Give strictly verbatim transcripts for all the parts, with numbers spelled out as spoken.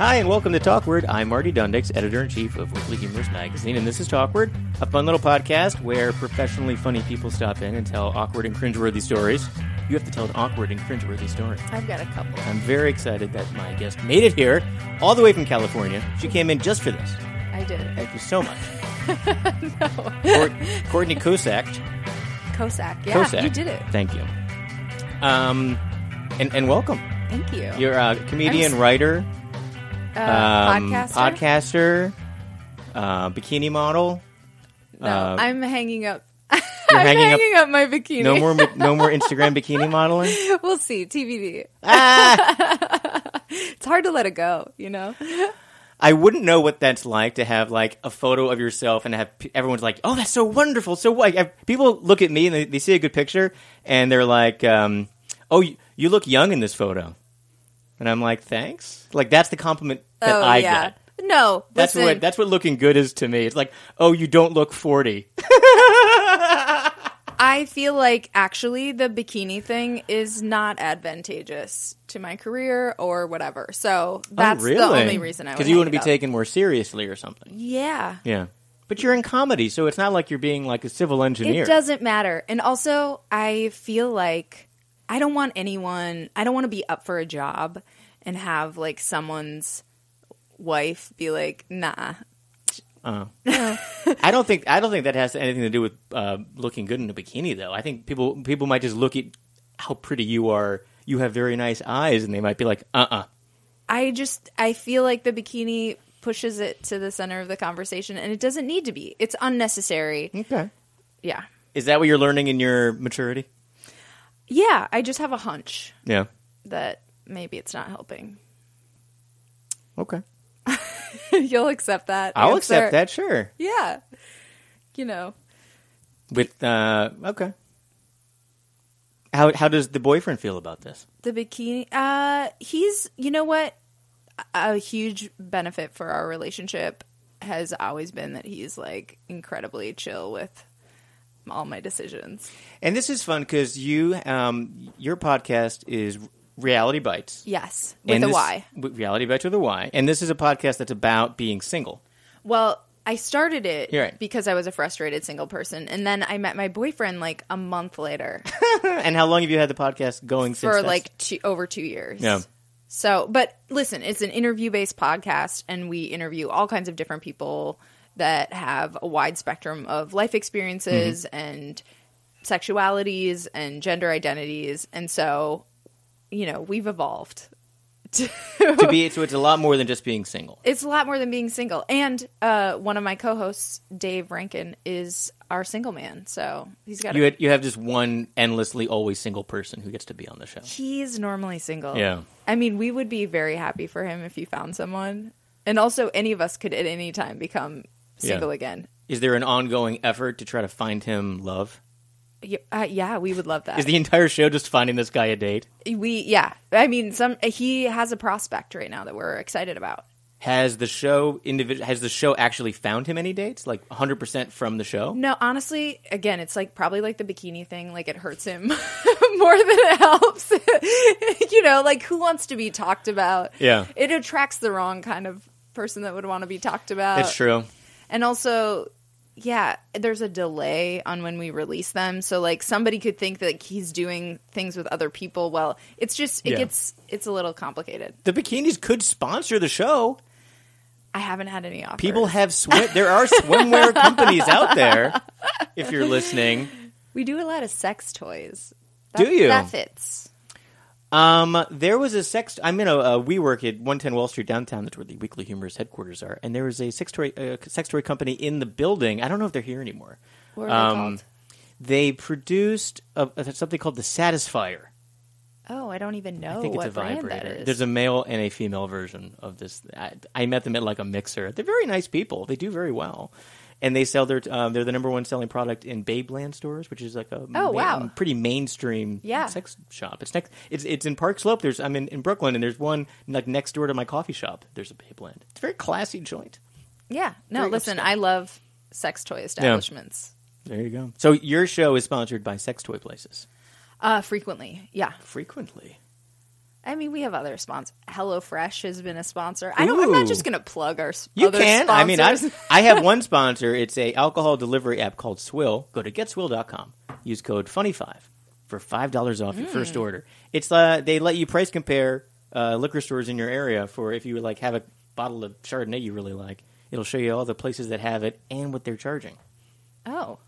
Hi, and welcome to Talkword. I'm Marty Dundix, editor-in-chief of Weekly Humorist Magazine, and this is Talkword, a fun little podcast where professionally funny people stop in and tell awkward and cringeworthy stories. You have to tell an awkward and cringeworthy story. I've got a couple. I'm very excited that my guest made it here, all the way from California. She came in just for this. I did. Thank you so much. no. Courtney Kocak. Kocak, yeah. Kocak. You did it. Thank you. Um, and, and welcome. Thank you. You're a comedian, just... writer, uh, um, podcaster, podcaster uh, bikini model. No, uh, I'm hanging up. You're I'm hanging, hanging up, up my bikini. No more, no more Instagram bikini modeling. We'll see. T B D. Ah. It's hard to let it go, you know. I wouldn't know what that's like to have like a photo of yourself and have p- everyone's like, "Oh, that's so wonderful." So like, I, people look at me and they, they see a good picture and they're like, um, "Oh, you, you look young in this photo," and I'm like, "Thanks." Like that's the compliment that oh, I yeah. get. No, that's listen. what that's what looking good is to me. It's like, "Oh, you don't look forty." I feel like actually the bikini thing is not advantageous to my career or whatever. So that's oh, really? the only reason I would. Because you want to be up. taken more seriously or something. Yeah. Yeah. But you're in comedy, so it's not like you're being like a civil engineer. It doesn't matter. And also, I feel like I don't want anyone, I don't want to be up for a job and have like someone's wife be like, nah. Uh, I don't think I don't think that has anything to do with uh, looking good in a bikini, though. I think people people might just look at how pretty you are. You have very nice eyes, and they might be like, "Uh-uh." I just I feel like the bikini pushes it to the center of the conversation, and it doesn't need to be. It's unnecessary. Okay. Yeah. Is that what you're learning in your maturity? Yeah, I just have a hunch. Yeah. That maybe it's not helping. Okay. You'll accept that. I'll answer. accept that, sure. Yeah. You know. With, uh, okay. How how does the boyfriend feel about this? The bikini? Uh, he's, you know what? A huge benefit for our relationship has always been that he's, like, incredibly chill with all my decisions. And this is fun because you, um, your podcast is... Reality Bytes. Yes, with and a this, Y. Reality Bytes with a Y. And this is a podcast that's about being single. Well, I started it right. because I was a frustrated single person. And then I met my boyfriend like a month later. And how long have you had the podcast going For since For like two, over two years. Yeah. So, but listen, it's an interview-based podcast and we interview all kinds of different people that have a wide spectrum of life experiences mm-hmm. and sexualities and gender identities. And so... You know, we've evolved. To, to be so it's a lot more than just being single. It's a lot more than being single. And uh, one of my co-hosts, Dave Rankin, is our single man. So he's got. You had, you have just one endlessly always single person who gets to be on the show. He's normally single. Yeah. I mean, we would be very happy for him if he found someone, and also any of us could at any time become single yeah. again. Is there an ongoing effort to try to find him love? Uh, yeah, we would love that. Is the entire show just finding this guy a date? We yeah. I mean, some he has a prospect right now that we're excited about. Has the show individual has the show actually found him any dates? Like one hundred percent from the show? No, honestly, again, it's like probably like the bikini thing, like it hurts him more than it helps. You know, like who wants to be talked about? Yeah. It attracts the wrong kind of person that would want to be talked about. That's true. And also yeah, there's a delay on when we release them. So, like, somebody could think that like, he's doing things with other people. Well, it's just, it yeah. gets, it's a little complicated. The bikinis could sponsor the show. I haven't had any offers. People have, sw- there are swimwear companies out there, if you're listening. We do a lot of sex toys. That, do you? That fits. Um, there was a sex, I'm in a, a WeWork at one ten Wall Street downtown. That's where the Weekly Humorist headquarters are. And there was a sex toy, uh, sex toy company in the building. I don't know if they're here anymore. What were um, they called? They produced a, a, something called the Satisfier. Oh, I don't even know I think what it's a brand vibrator. That is. There's a male and a female version of this. I, I met them at like a mixer. They're very nice people. They do very well. And they sell their, um, they're the number one selling product in Babeland stores, which is like a oh, ma- wow. pretty mainstream yeah. sex shop. It's next, it's it's in Park Slope. There's I'm in, in Brooklyn, and there's one like next door to my coffee shop. There's a Babeland. It's a very classy joint. Yeah. No, very listen, upstate. I love sex toy establishments. Yeah. There you go. So your show is sponsored by sex toy places. Uh, frequently, yeah. Frequently. I mean, we have other sponsors. HelloFresh has been a sponsor. I don't, I'm not just going to plug our sponsors. You can. Sponsors. I mean, I'm, I have one sponsor. It's a alcohol delivery app called Swill. Go to Get Swill dot com. Use code funny five for five dollars off mm. your first order. It's uh, they let you price compare uh, liquor stores in your area for if you like have a bottle of Chardonnay you really like. It'll show you all the places that have it and what they're charging. Oh.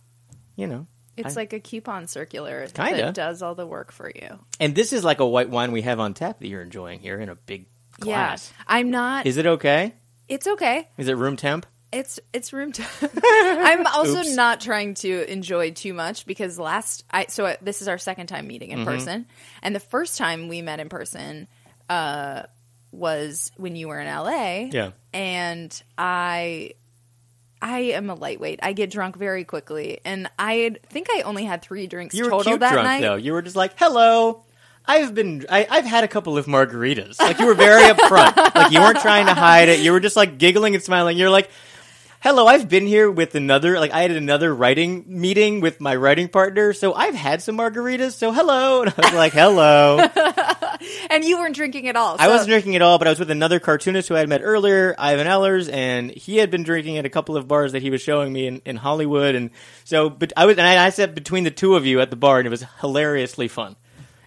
You know. It's I, like a coupon circular kinda. That does all the work for you. And this is like a white wine we have on tap that you're enjoying here in a big glass. Yeah, I'm not... Is it okay? It's okay. Is it room temp? It's it's room temp. I'm also Oops. Not trying to enjoy too much because last... I So this is our second time meeting in mm-hmm. person. And the first time we met in person uh, was when you were in L A. Yeah. And I... I am a lightweight. I get drunk very quickly, and I think I only had three drinks total that night. You were cute drunk, though. You were just like, "Hello, I've been, I, I've had a couple of margaritas." Like you were very upfront. Like you weren't trying to hide it. You were just like giggling and smiling. You're like, "Hello, I've been here with another. Like I had another writing meeting with my writing partner, so I've had some margaritas. So hello," and I was like, "Hello." And you weren't drinking at all. So. I wasn't drinking at all, but I was with another cartoonist who I had met earlier, Ivan Ellers, and he had been drinking at a couple of bars that he was showing me in, in Hollywood. And so, but I was, and I, I sat between the two of you at the bar, and it was hilariously fun.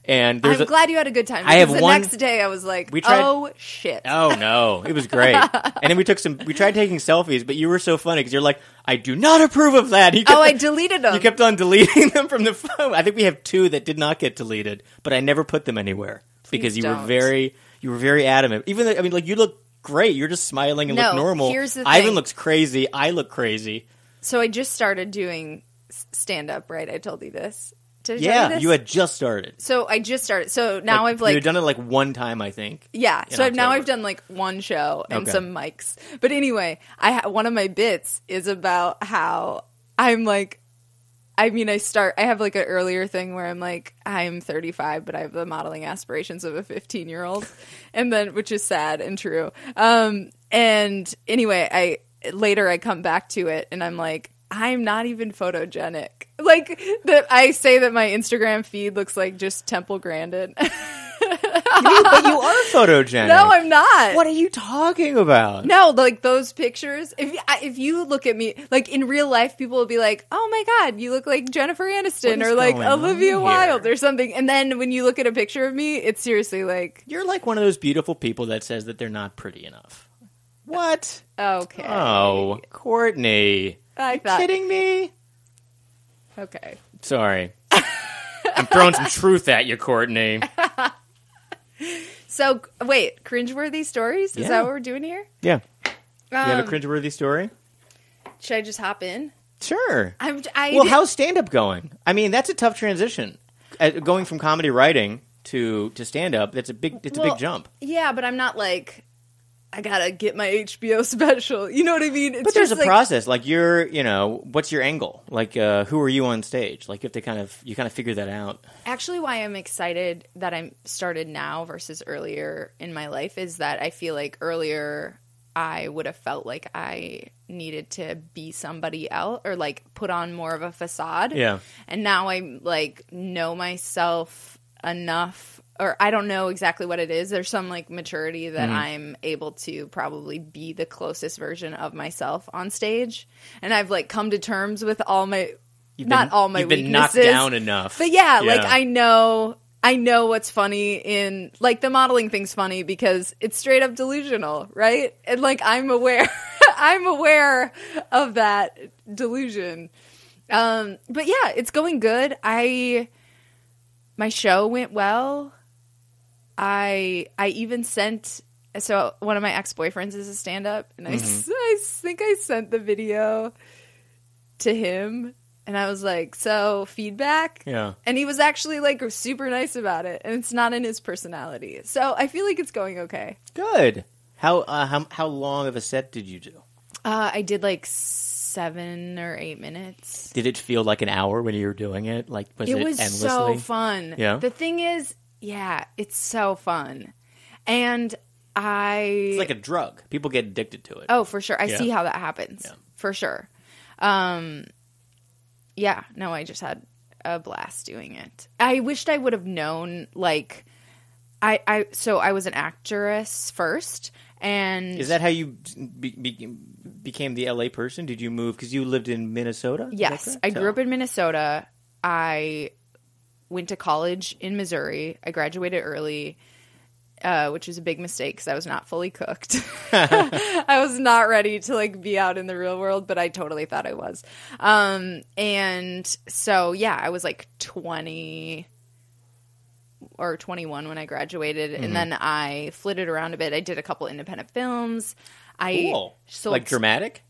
And there's I'm a, glad you had a good time. I have the one, next day, I was like, we tried, "Oh shit!" Oh no, it was great. And then we took some. We tried taking selfies, but you were so funny because you're like, "I do not approve of that." Kept, oh, I deleted them. You kept on deleting them from the phone. I think we have two that did not get deleted, but I never put them anywhere. Please because you don't. were very, you were very adamant. Even though, I mean, like you look great. You're just smiling and no, look normal. Here's the Ivan thing. looks crazy. I look crazy. So I just started doing stand up. Right? I told you this. Did yeah, I tell you, this? you had just started. So I just started. So now like, I've like you've done it like one time, I think. Yeah. So I've, now I've done like one show and okay. some mics. But anyway, I ha- one of my bits is about how I'm like. I mean, I start, I have like an earlier thing where I'm like, I'm thirty-five, but I have the modeling aspirations of a fifteen year old. And then, which is sad and true. Um, and anyway, I, later I come back to it and I'm like, I'm not even photogenic. Like that. I say that my Instagram feed looks like just Temple Grandin. You, but you are photogenic. No, I'm not. What are you talking about? No, like those pictures. If if you look at me, like in real life, people will be like, "Oh my God, you look like Jennifer Aniston or like Olivia Wilde or something." And then when you look at a picture of me, it's seriously like you're like one of those beautiful people that says that they're not pretty enough. What? Okay. Oh, Courtney, I thought... you kidding me? Okay. Sorry, I'm throwing some truth at you, Courtney. So, wait, cringeworthy stories? Is yeah. that what we're doing here? Yeah. Um, you have a cringeworthy story? Should I just hop in? Sure. I'm, I well, did... how's stand-up going? I mean, that's a tough transition. Uh, going from comedy writing to, to stand-up, that's a big, it's well, a big jump. Yeah, but I'm not like... I gotta get my H B O special. You know what I mean? It's but there's just a like, process. Like you're, you know, what's your angle? Like, uh, who are you on stage? Like, you have to kind of, you kind of figure that out. Actually, why I'm excited that I'm started now versus earlier in my life is that I feel like earlier I would have felt like I needed to be somebody else or like put on more of a facade. Yeah. And now I like know myself enough. Or I don't know exactly what it is. There's some like maturity that mm-hmm. I'm able to probably be the closest version of myself on stage. And I've like come to terms with all my you've not been, all my you've weaknesses. You've been knocked down enough. But yeah, yeah, like I know I know what's funny in like the modeling thing's funny because it's straight up delusional, right? And like I'm aware I'm aware of that delusion. Um, but yeah, it's going good. I my show went well. I I even sent – so one of my ex-boyfriends is a stand-up, and mm-hmm. I, I think I sent the video to him, and I was like, so feedback? Yeah. And he was actually, like, super nice about it, and it's not in his personality. So I feel like it's going okay. Good. How uh, how, how long of a set did you do? Uh, I did, like, seven or eight minutes. Did it feel like an hour when you were doing it? Like, was it, it was endlessly? So fun. Yeah. The thing is – yeah, it's so fun. And I... It's like a drug. People get addicted to it. Oh, for sure. I yeah. see how that happens. Yeah. For sure. Um, yeah. No, I just had a blast doing it. I wished I would have known, like... I, I so I was an actress first, and is that how you be, be, became the L A person? Did you move because you lived in Minnesota? Yes, I grew up in Minnesota. I went to college in Missouri. I graduated early, uh, which was a big mistake because I was not fully cooked. I was not ready to like be out in the real world, but I totally thought I was. Um, and so yeah, I was like twenty. Or twenty-one when I graduated, mm-hmm. and then I flitted around a bit. I did a couple independent films. I cool. sold like dramatic.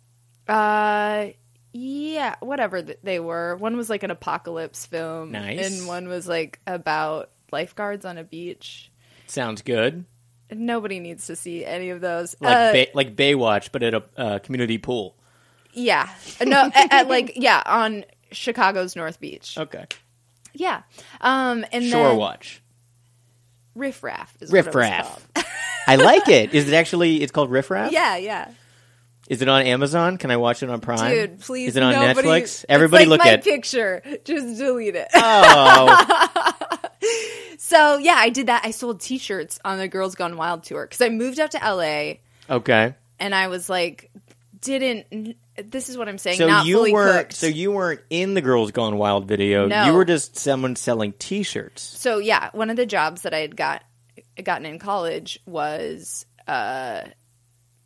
Uh, yeah, whatever th- they were. One was like an apocalypse film, nice, and one was like about lifeguards on a beach. Sounds good. Nobody needs to see any of those. Like uh, Bay- like Baywatch, but at a uh, community pool. Yeah, no, at, at like yeah on Chicago's North Beach. Okay. Yeah, um, and Shore then, Watch. Riff Raff is Riff what Raff. It was called. I like it. Is it actually, it's called Riff Raff? Yeah, yeah. Is it on Amazon? Can I watch it on Prime? Dude, please. Is it on nobody, Netflix? Everybody it's like look my at picture. Just delete it. Oh. So, yeah, I did that. I sold t-shirts on the Girls Gone Wild tour because I moved up to L A. Okay. And I was like, didn't... This is what I'm saying. So not you fully were, cooked. So you weren't in the Girls Gone Wild video. No. You were just someone selling T-shirts. So yeah, one of the jobs that I had got gotten in college was uh,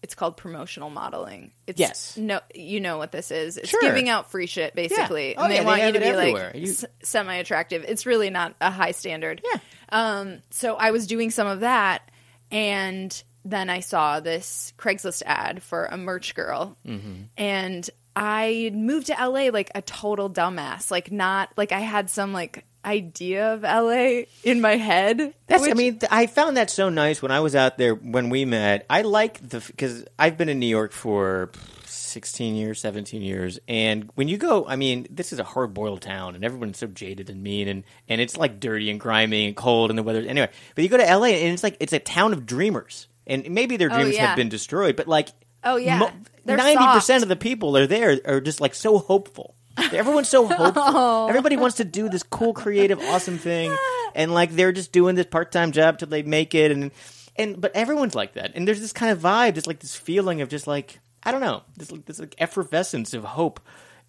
it's called promotional modeling. It's, yes. No, you know what this is. It's sure. giving out free shit basically, yeah. oh, and they yeah, want they you to be everywhere. like you... s- semi-attractive. It's really not a high standard. Yeah. Um. So I was doing some of that, and then I saw this Craigslist ad for a merch girl, mm-hmm. and I moved to L A like a total dumbass. Like not like I had some like idea of L A in my head. That's which... I mean, I found that so nice when I was out there when we met. I like the because I've been in New York for sixteen years, seventeen years, and when you go, I mean, this is a hard-boiled town, and everyone's so jaded and mean, and and it's like dirty and grimy and cold, and the weather. Anyway, but you go to L A, and it's like it's a town of dreamers. And maybe their dreams oh, yeah. have been destroyed, but like oh, yeah. mo- ninety percent soft. Of the people are there are just like so hopeful. Everyone's so hopeful. Oh. Everybody wants to do this cool, creative, awesome thing. And like they're just doing this part-time job till they make it. And, and but everyone's like that. And there's this kind of vibe, just like this feeling of just like, I don't know, this, this like effervescence of hope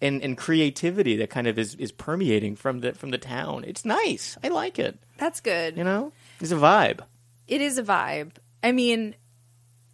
and, and creativity that kind of is, is permeating from the from the town. It's nice. I like it. That's good. You know? It's a vibe. It is a vibe. I mean,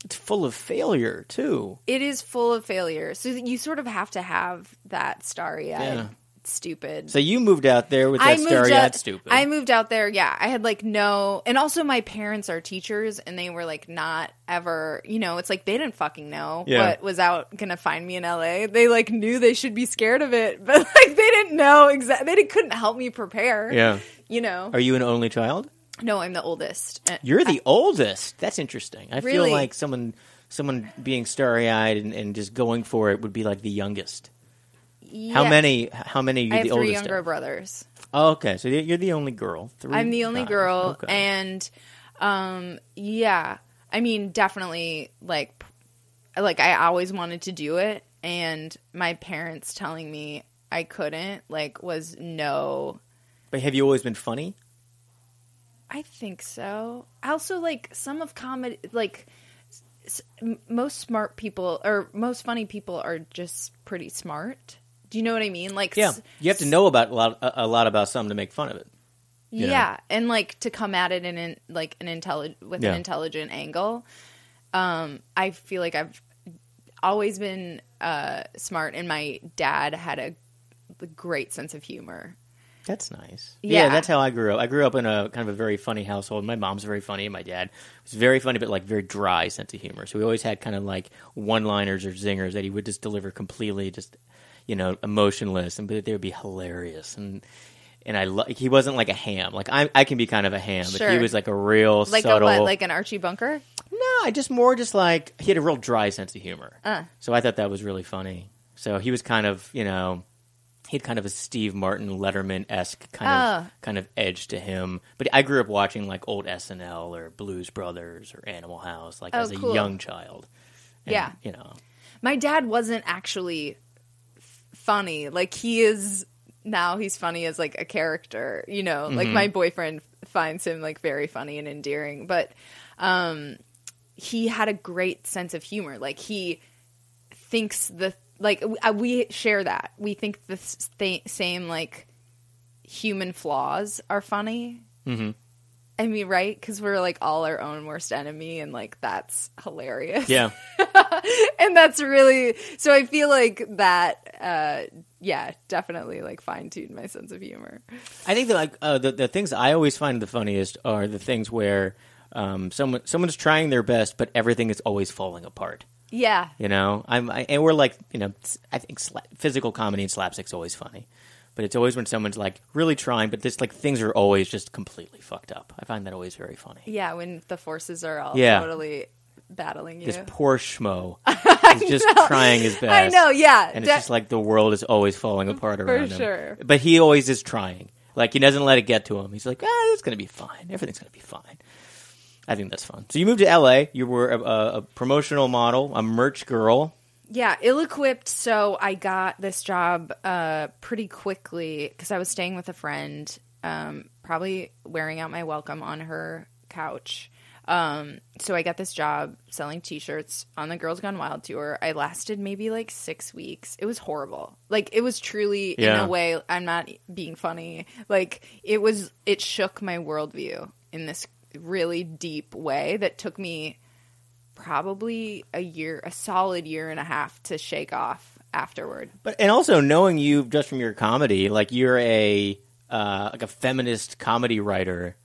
it's full of failure, too. It is full of failure. So you sort of have to have that starry-eyed yeah. stupid. So you moved out there with that starry-eyed out, stupid. I moved out there, yeah. I had, like, no... And also my parents are teachers, and they were, like, not ever... You know, it's like they didn't fucking know yeah. what was out going to find me in L A. They, like, knew they should be scared of it, but, like, they didn't know exactly... They couldn't help me prepare, Yeah, you know. Are you an only child? No, I'm the oldest. You're the I, oldest? That's interesting. I really? feel like someone someone being starry-eyed and, and just going for it would be like the youngest. Yeah. How many How many are you I the oldest? I have three younger at? brothers. Oh, okay. So you're the only girl. Three I'm the only guys. girl. Okay. And, um, yeah. I mean, definitely, like, like, I always wanted to do it. And my parents telling me I couldn't, like, was no. But have you always been funny? I think so. Also, like, some of comedy, like, s- most smart people, or most funny people are just pretty smart. Do you know what I mean? Like, yeah, you have to know about a lot, a lot about something to make fun of it. Yeah, know? And, like, to come at it in, in like, an intelligent, with yeah. an intelligent angle. Um, I feel like I've always been uh, smart, and my dad had a, a great sense of humor. That's nice. Yeah. yeah, that's how I grew up. I grew up in a kind of a very funny household. My mom's very funny, and my dad was very funny, but like very dry sense of humor. So we always had kind of like one-liners or zingers that he would just deliver completely, just you know, emotionless, and but they would be hilarious. And and I lo- he wasn't like a ham. Like I I can be kind of a ham, sure. but he was like a real like subtle, a what, like an Archie Bunker. No, I just more just like he had a real dry sense of humor. Uh. So I thought that was really funny. So he was kind of you know. He had kind of a Steve Martin, Letterman-esque kind oh. of kind of edge to him. But I grew up watching like old S N L or Blues Brothers or Animal House, like oh, as a cool. young child. And, yeah, you know, my dad wasn't actually f- funny. Like he is now he's funny as like a character, you know, mm-hmm. like my boyfriend finds him like very funny and endearing, but um, he had a great sense of humor. Like he thinks the, like we share that. We think the th- same like human flaws are funny. Mm-hmm. I mean, right? Because we're like all our own worst enemy, and like that's hilarious. Yeah, and that's really so. I feel like that. Uh, yeah, definitely like fine-tuned my sense of humor. I think that like uh, the the things I always find the funniest are the things where um, someone someone's trying their best, but everything is always falling apart. Yeah, you know, I'm I, and we're like you know I think sla- physical comedy and slapstick's always funny. But it's always when someone's like really trying, but this like things are always just completely fucked up. I find that always very funny. Yeah, when the forces are all yeah. totally battling you. This poor schmo is just know. trying his best. I know, yeah. And De- it's just like the world is always falling apart around him. For sure. But he always is trying. Like he doesn't let it get to him. He's like, ah, it's going to be fine. Everything's going to be fine. I think that's fun. So you moved to L A. You were a, a promotional model, a merch girl. Yeah, ill-equipped, so I got this job uh, pretty quickly because I was staying with a friend, um, probably wearing out my welcome on her couch. Um, so I got this job selling T-shirts on the Girls Gone Wild tour. I lasted maybe like six weeks. It was horrible. Like it was truly, yeah. in a way, I'm not being funny. Like it was, it shook my worldview in this really deep way that took me probably a year, a solid year and a half to shake off afterward. But and also knowing you just from your comedy, like you're a uh, like a feminist comedy writer.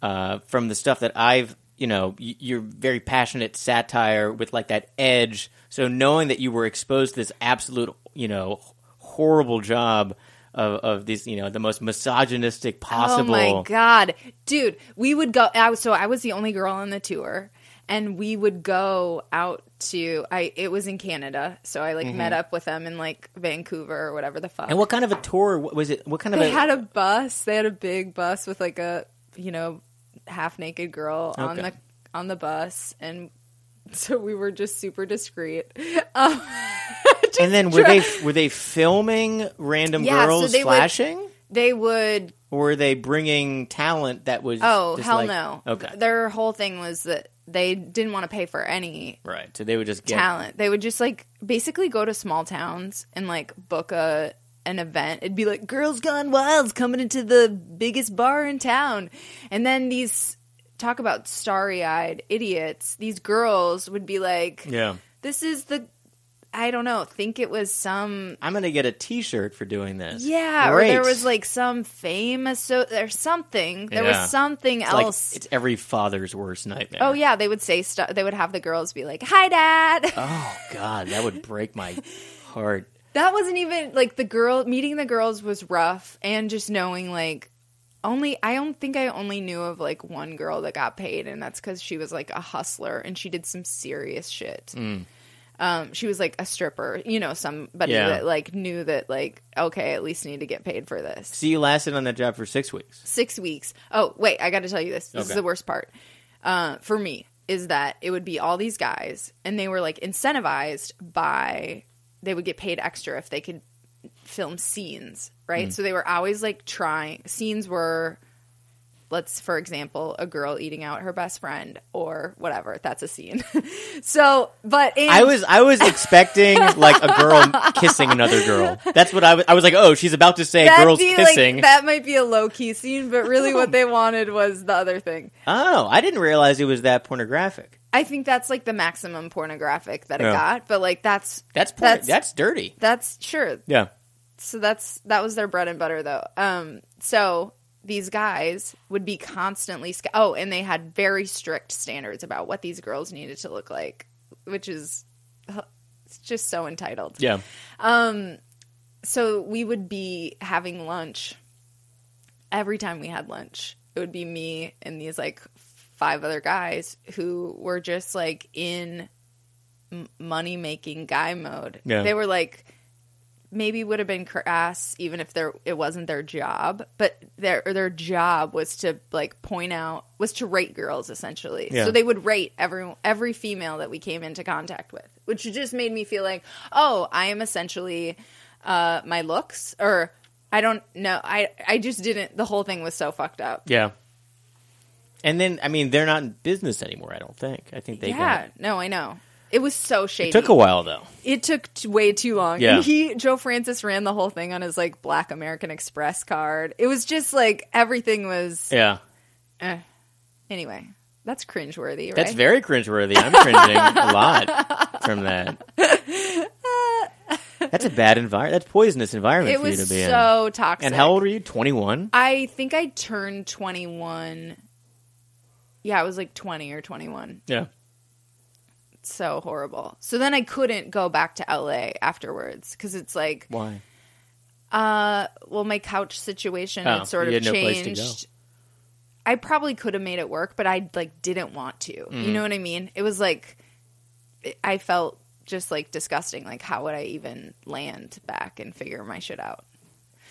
Uh, from the stuff that I've, you know, you're very passionate satire with like that edge. So knowing that you were exposed to this absolute, you know, horrible job of of these, you know, the most misogynistic possible. Oh my god, dude! We would go. I was, so I was the only girl on the tour. And we would go out to I. It was in Canada, so I like mm-hmm. met up with them in like Vancouver or whatever the fuck. And what kind of a tour was it? What kind they of they had a bus? They had a big bus with like a you know half naked girl okay. on the on the bus, and so we were just super discreet. Um, just and then were try- they were they filming random yeah, girls so flashing? Would, they would. Or were they bringing talent that was? Oh just hell like, no! Okay, their whole thing was that. They didn't want to pay for any right, so they would just get talent. They would just like basically go to small towns and like book a an event. It'd be like Girls Gone Wild's coming into the biggest bar in town, and then these talk about starry eyed idiots. These girls would be like, "Yeah, this is the I don't know. Think it was some I'm gonna get a T-shirt for doing this. Yeah, great. Or there was like some famous so or something. There yeah. was something it's else. Like, it's every father's worst nightmare. Oh yeah, they would say stuff. They would have the girls be like, "Hi, Dad." Oh god, that would break my heart. That wasn't even like the girl meeting the girls was rough, and just knowing like only I don't think I only knew of like one girl that got paid, and that's because she was like a hustler and she did some serious shit. Mm. Um, she was like a stripper, you know, somebody yeah. that like knew that like, okay, at least need to get paid for this. So you lasted on that job for six weeks. Six weeks. Oh, wait, I got to tell you this. This okay. is the worst part uh, for me is that it would be all these guys and they were like incentivized by they would get paid extra if they could film scenes. Right. Mm. So they were always like trying scenes were. Let's, for example, a girl eating out her best friend or whatever. That's a scene. So, but in- I was I was expecting like a girl kissing another girl. That's what I was. I was like, oh, she's about to say That'd girls be, kissing. Like, that might be a low key scene, but really, what they wanted was the other thing. Oh, I didn't realize it was that pornographic. I think that's like the maximum pornographic that it yeah. got, but like that's that's por- that's that's dirty. That's sure. Yeah. So that's that was their bread and butter, though. Um. So. These guys would be constantly sc- – oh, and they had very strict standards about what these girls needed to look like, which is just so entitled. Yeah. Um. So we would be having lunch. Every time we had lunch, it would be me and these like five other guys who were just like in m- money-making guy mode. Yeah. They were like – maybe would have been crass even if there it wasn't their job, but their their job was to like point out was to rate girls essentially. Yeah. So they would rate every every female that we came into contact with, which just made me feel like, oh, I am essentially uh, my looks or I don't know. I, I just didn't. The whole thing was so fucked up. Yeah. And then, I mean, they're not in business anymore, I don't think. I think they yeah. got... No, I know. It was so shady. It took a while, though. It took t- way too long. Yeah. And he, Joe Francis ran the whole thing on his, like, Black American Express card. It was just, like, everything was... Yeah. Eh. Anyway, that's cringeworthy, right? That's very cringeworthy. I'm cringing a lot from that. That's a bad environment. That's a poisonous environment it for you to be so in. It was so toxic. And how old were you? twenty-one? I think I turned twenty-one. Yeah, I was like twenty or twenty-one. Yeah. It's so horrible. So then I couldn't go back to L A afterwards because it's like... Why? Uh, well, my couch situation oh, had sort you of had changed. No place to go. I probably could have made it work, but I like didn't want to. Mm-hmm. You know what I mean? It was like... I felt... just like disgusting. Like, how would I even land back and figure my shit out?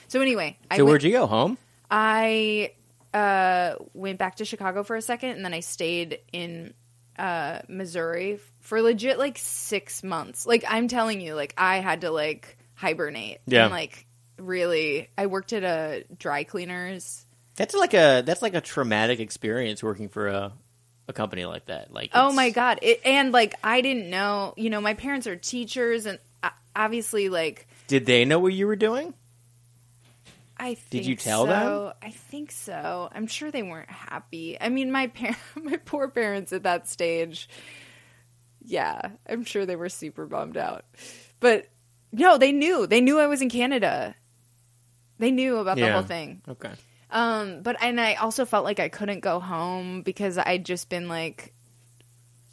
So anyway, so I went, where'd you go? Home? I uh, went back to Chicago for a second, and then I stayed in uh, Missouri for legit like six months. Like, I'm telling you, like I had to like hibernate. Yeah. And like really, I worked at a dry cleaners. That's like a that's like a traumatic experience working for a. A company like that, like oh my god, it, and like I didn't know. You know, my parents are teachers, and obviously, like, did they know what you were doing? I think did you tell so. them? I think so. I'm sure they weren't happy. I mean, my par- my poor parents at that stage. Yeah, I'm sure they were super bummed out. But no, they knew. They knew I was in Canada. They knew about yeah. the whole thing. Okay. Um, but, and I also felt like I couldn't go home because I'd just been like,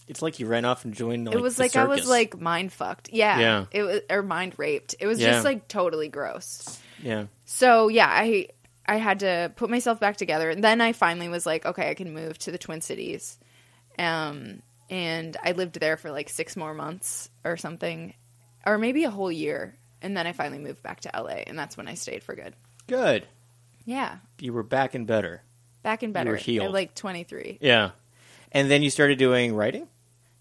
it's like you ran off and joined. Like, it was the like, circus. I was like mind fucked. Yeah. yeah. It was, or mind raped. It was yeah. just like totally gross. Yeah. So yeah, I, I had to put myself back together, and then I finally was like, okay, I can move to the Twin Cities. Um, and I lived there for like six more months or something, or maybe a whole year. And then I finally moved back to L A, and that's when I stayed for good. Good. Yeah. You were back and better. Back and better. You were healed. At like twenty-three. Yeah. And then you started doing writing?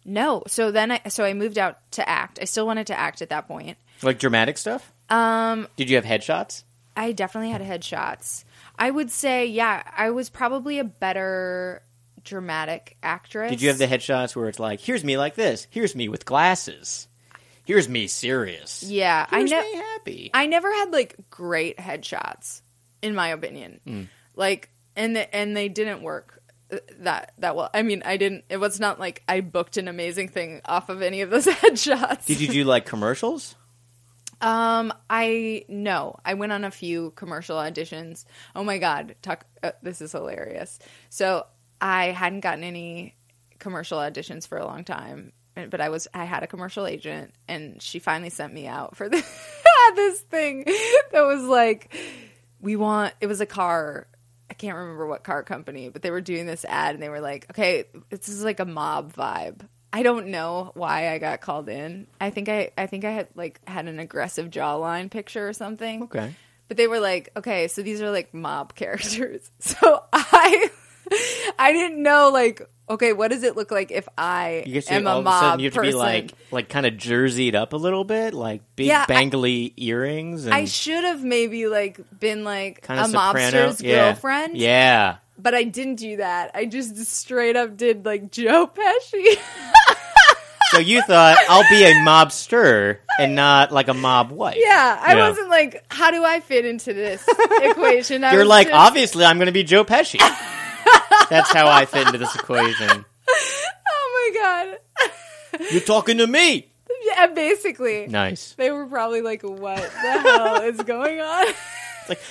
No. So then I so I moved out to act. I still wanted to act at that point. Like dramatic stuff? Um Did you have headshots? I definitely had headshots. I would say, yeah, I was probably a better dramatic actress. Did you have the headshots where it's like, here's me like this, here's me with glasses? Here's me serious. Yeah. Here's I ne- me happy. I never had like great headshots. In my opinion, mm. like, and the, and they didn't work that that well. I mean, I didn't. It was not like I booked an amazing thing off of any of those headshots. Did you do like commercials? Um, I no, I went on a few commercial auditions. Oh my god, talk, uh, this is hilarious. So I hadn't gotten any commercial auditions for a long time, but I was I had a commercial agent, and she finally sent me out for this, this thing that was like. We want, it was a car, I can't remember what car company, but they were doing this ad and they were like, okay, this is like a mob vibe. I don't know why I got called in. I think I, I think I had like had an aggressive jawline picture or something. Okay. But they were like, okay, so these are like mob characters. So I, I didn't know like, okay, what does it look like if I you am all a mob of a sudden you have to person? Be like, like kind of jerseyed up a little bit, like big yeah, bangly I, earrings. And I should have maybe like been like a soprano. Mobster's yeah. girlfriend. Yeah, but I didn't do that. I just straight up did like Joe Pesci. So you thought I'll be a mobster and not like a mob wife. Yeah, I yeah. wasn't like, how do I fit into this equation? I You're like, just... obviously, I'm going to be Joe Pesci. That's how I fit into this equation. Oh, my God. You're talking to me. Yeah, basically. Nice. They were probably like, what the hell is going on? It's like,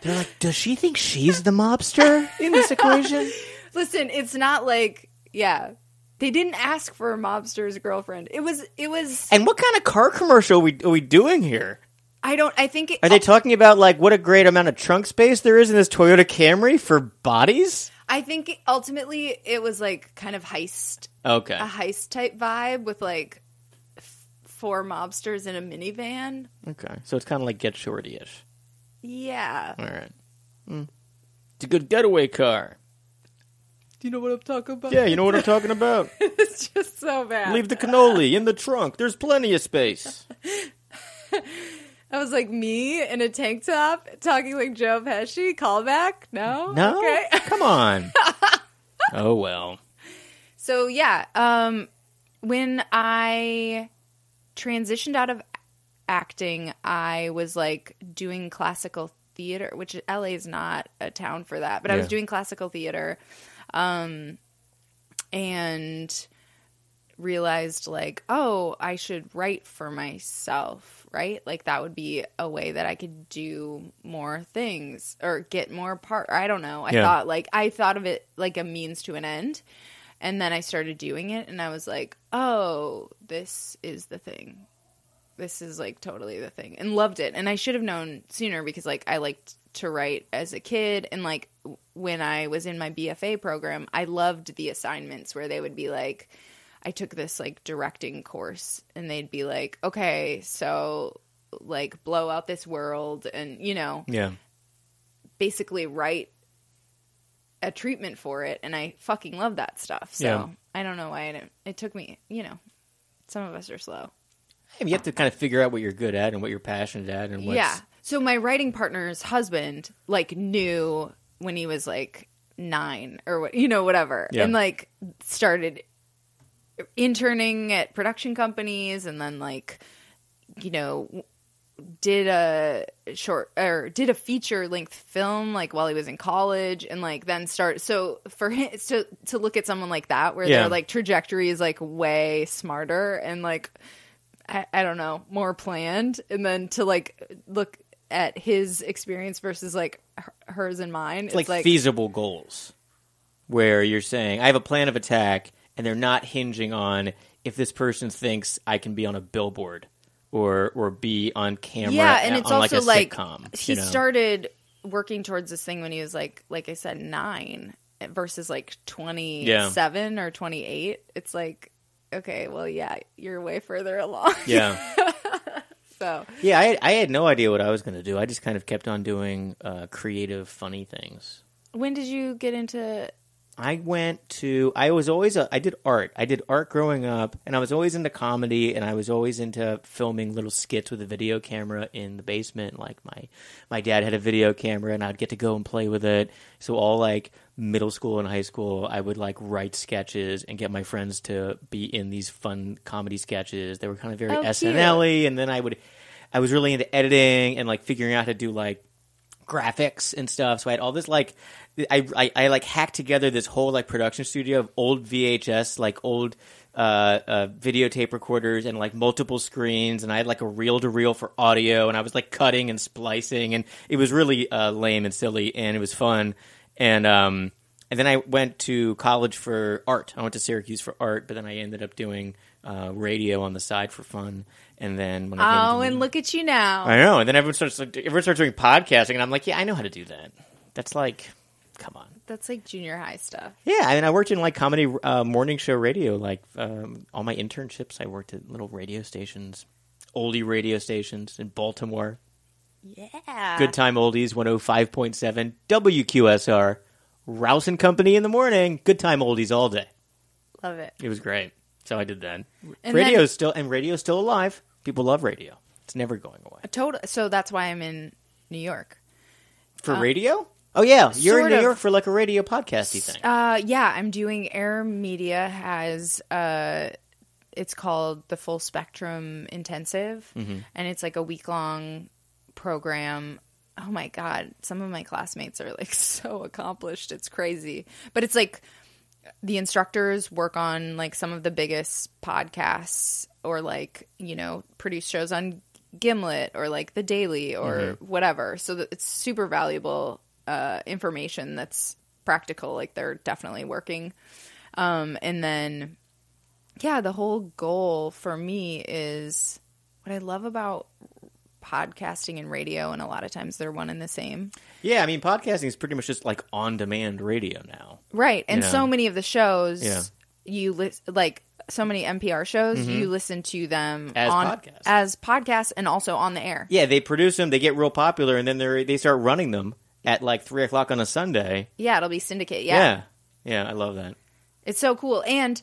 they're like, does she think she's the mobster in this equation? Listen, it's not like, yeah. They didn't ask for a mobster's girlfriend. It was, it was. And what kind of car commercial are we, are we doing here? I don't, I think. It, are they talking about like what a great amount of trunk space there is in this Toyota Camry for bodies? I think ultimately it was like kind of heist. Okay. A heist type vibe with like f- four mobsters in a minivan. Okay. So it's kind of like Get Shorty-ish. Yeah. All right. Mm. It's a good getaway car. Do you know what I'm talking about? Yeah, you know what I'm talking about. It's just so bad. Leave the cannoli in the trunk. There's plenty of space. I was like, me in a tank top talking like Joe Pesci? Callback? No? No? Okay. Come on. Oh, well. So, yeah. Um, when I transitioned out of acting, I was like doing classical theater, which L A is not a town for that. But yeah. I was doing classical theater um, and realized like, oh, I should write for myself. Right? Like that would be a way that I could do more things or get more part. I don't know. I yeah. thought like I thought of it like a means to an end. And then I started doing it and I was like, oh, this is the thing. This is like totally the thing, and loved it. And I should have known sooner because like I liked to write as a kid. And like when I was in my B F A program, I loved the assignments where they would be like, I took this, like, directing course, and they'd be like, okay, so, like, blow out this world and, you know, yeah, basically write a treatment for it, and I fucking love that stuff. So yeah. I don't know why I didn't. It took me, you know, some of us are slow. You have to kind of figure out what you're good at and what you're passionate at and what's... Yeah. So my writing partner's husband, like, knew when he was, like, nine or, what, you know, whatever, yeah. and, like, started... interning at production companies, and then like, you know, did a short or did a feature length film like while he was in college, and like then start. So for him to to look at someone like that where yeah. their like trajectory is like way smarter and like I, I don't know, more planned, and then to like look at his experience versus like hers and mine, it's, it's like, like feasible goals where you're saying I have a plan of attack. And they're not hinging on if this person thinks I can be on a billboard or or be on camera. Yeah, and it's on also like, a like sitcom, he you know? started working towards this thing when he was like, like I said, nine versus like twenty-seven yeah. or twenty-eight. It's like, okay, well, yeah, you're way further along. Yeah. So yeah, I, I had no idea what I was going to do. I just kind of kept on doing uh, creative, funny things. When did you get into? I went to, I was always, a, I did art. I did art growing up, and I was always into comedy, and I was always into filming little skits with a video camera in the basement. Like my, my dad had a video camera, and I'd get to go and play with it. So all like middle school and high school, I would like write sketches and get my friends to be in these fun comedy sketches. They were kind of very oh, S N L-y, and then I would, I was really into editing and like figuring out how to do like graphics and stuff. So I had all this like, I, I I like hacked together this whole like production studio of old V H S, like old uh, uh, videotape recorders and like multiple screens, and I had like a reel to reel for audio, and I was like cutting and splicing, and it was really uh, lame and silly, and it was fun. And um and then I went to college for art. I went to Syracuse for art, but then I ended up doing uh, radio on the side for fun. And then when I oh, and me, look at you now! I know. And then everyone starts like, everyone starts doing podcasting, and I'm like, yeah, I know how to do that. That's like. Come on. That's like junior high stuff. Yeah. I mean, I worked in like comedy uh, morning show radio. Like um, all my internships, I worked at little radio stations, oldie radio stations in Baltimore. Yeah. Good Time Oldies, one oh five point seven, W Q S R, Rouse and Company in the morning. Good Time Oldies all day. Love it. It was great. So I did that. And radio's then, still, and radio's still alive. People love radio. It's never going away. A total, so that's why I'm in New York. For um, radio? Oh, yeah. You're sort in New York of, for like a radio podcast-y thing. Uh, yeah. I'm doing Air Media has uh, – it's called the Full Spectrum Intensive, mm-hmm. and it's like a week-long program. Oh, my God. Some of my classmates are like so accomplished. It's crazy. But it's like the instructors work on like some of the biggest podcasts or like, you know, produce shows on Gimlet or like The Daily or mm-hmm. whatever. So that it's super valuable – Uh, information that's practical, like they're definitely working. Um, and then, yeah, the whole goal for me is what I love about podcasting and radio, and a lot of times they're one and the same. Yeah, I mean, podcasting is pretty much just like on-demand radio now. Right, and you know? So many of the shows, yeah. you li- like so many N P R shows, mm-hmm. you listen to them as on, podcasts. As podcasts and also on the air. Yeah, they produce them, they get real popular, and then they they start running them. At like three o'clock on a Sunday. Yeah, it'll be syndicate. Yeah. Yeah. Yeah, I love that. It's so cool. And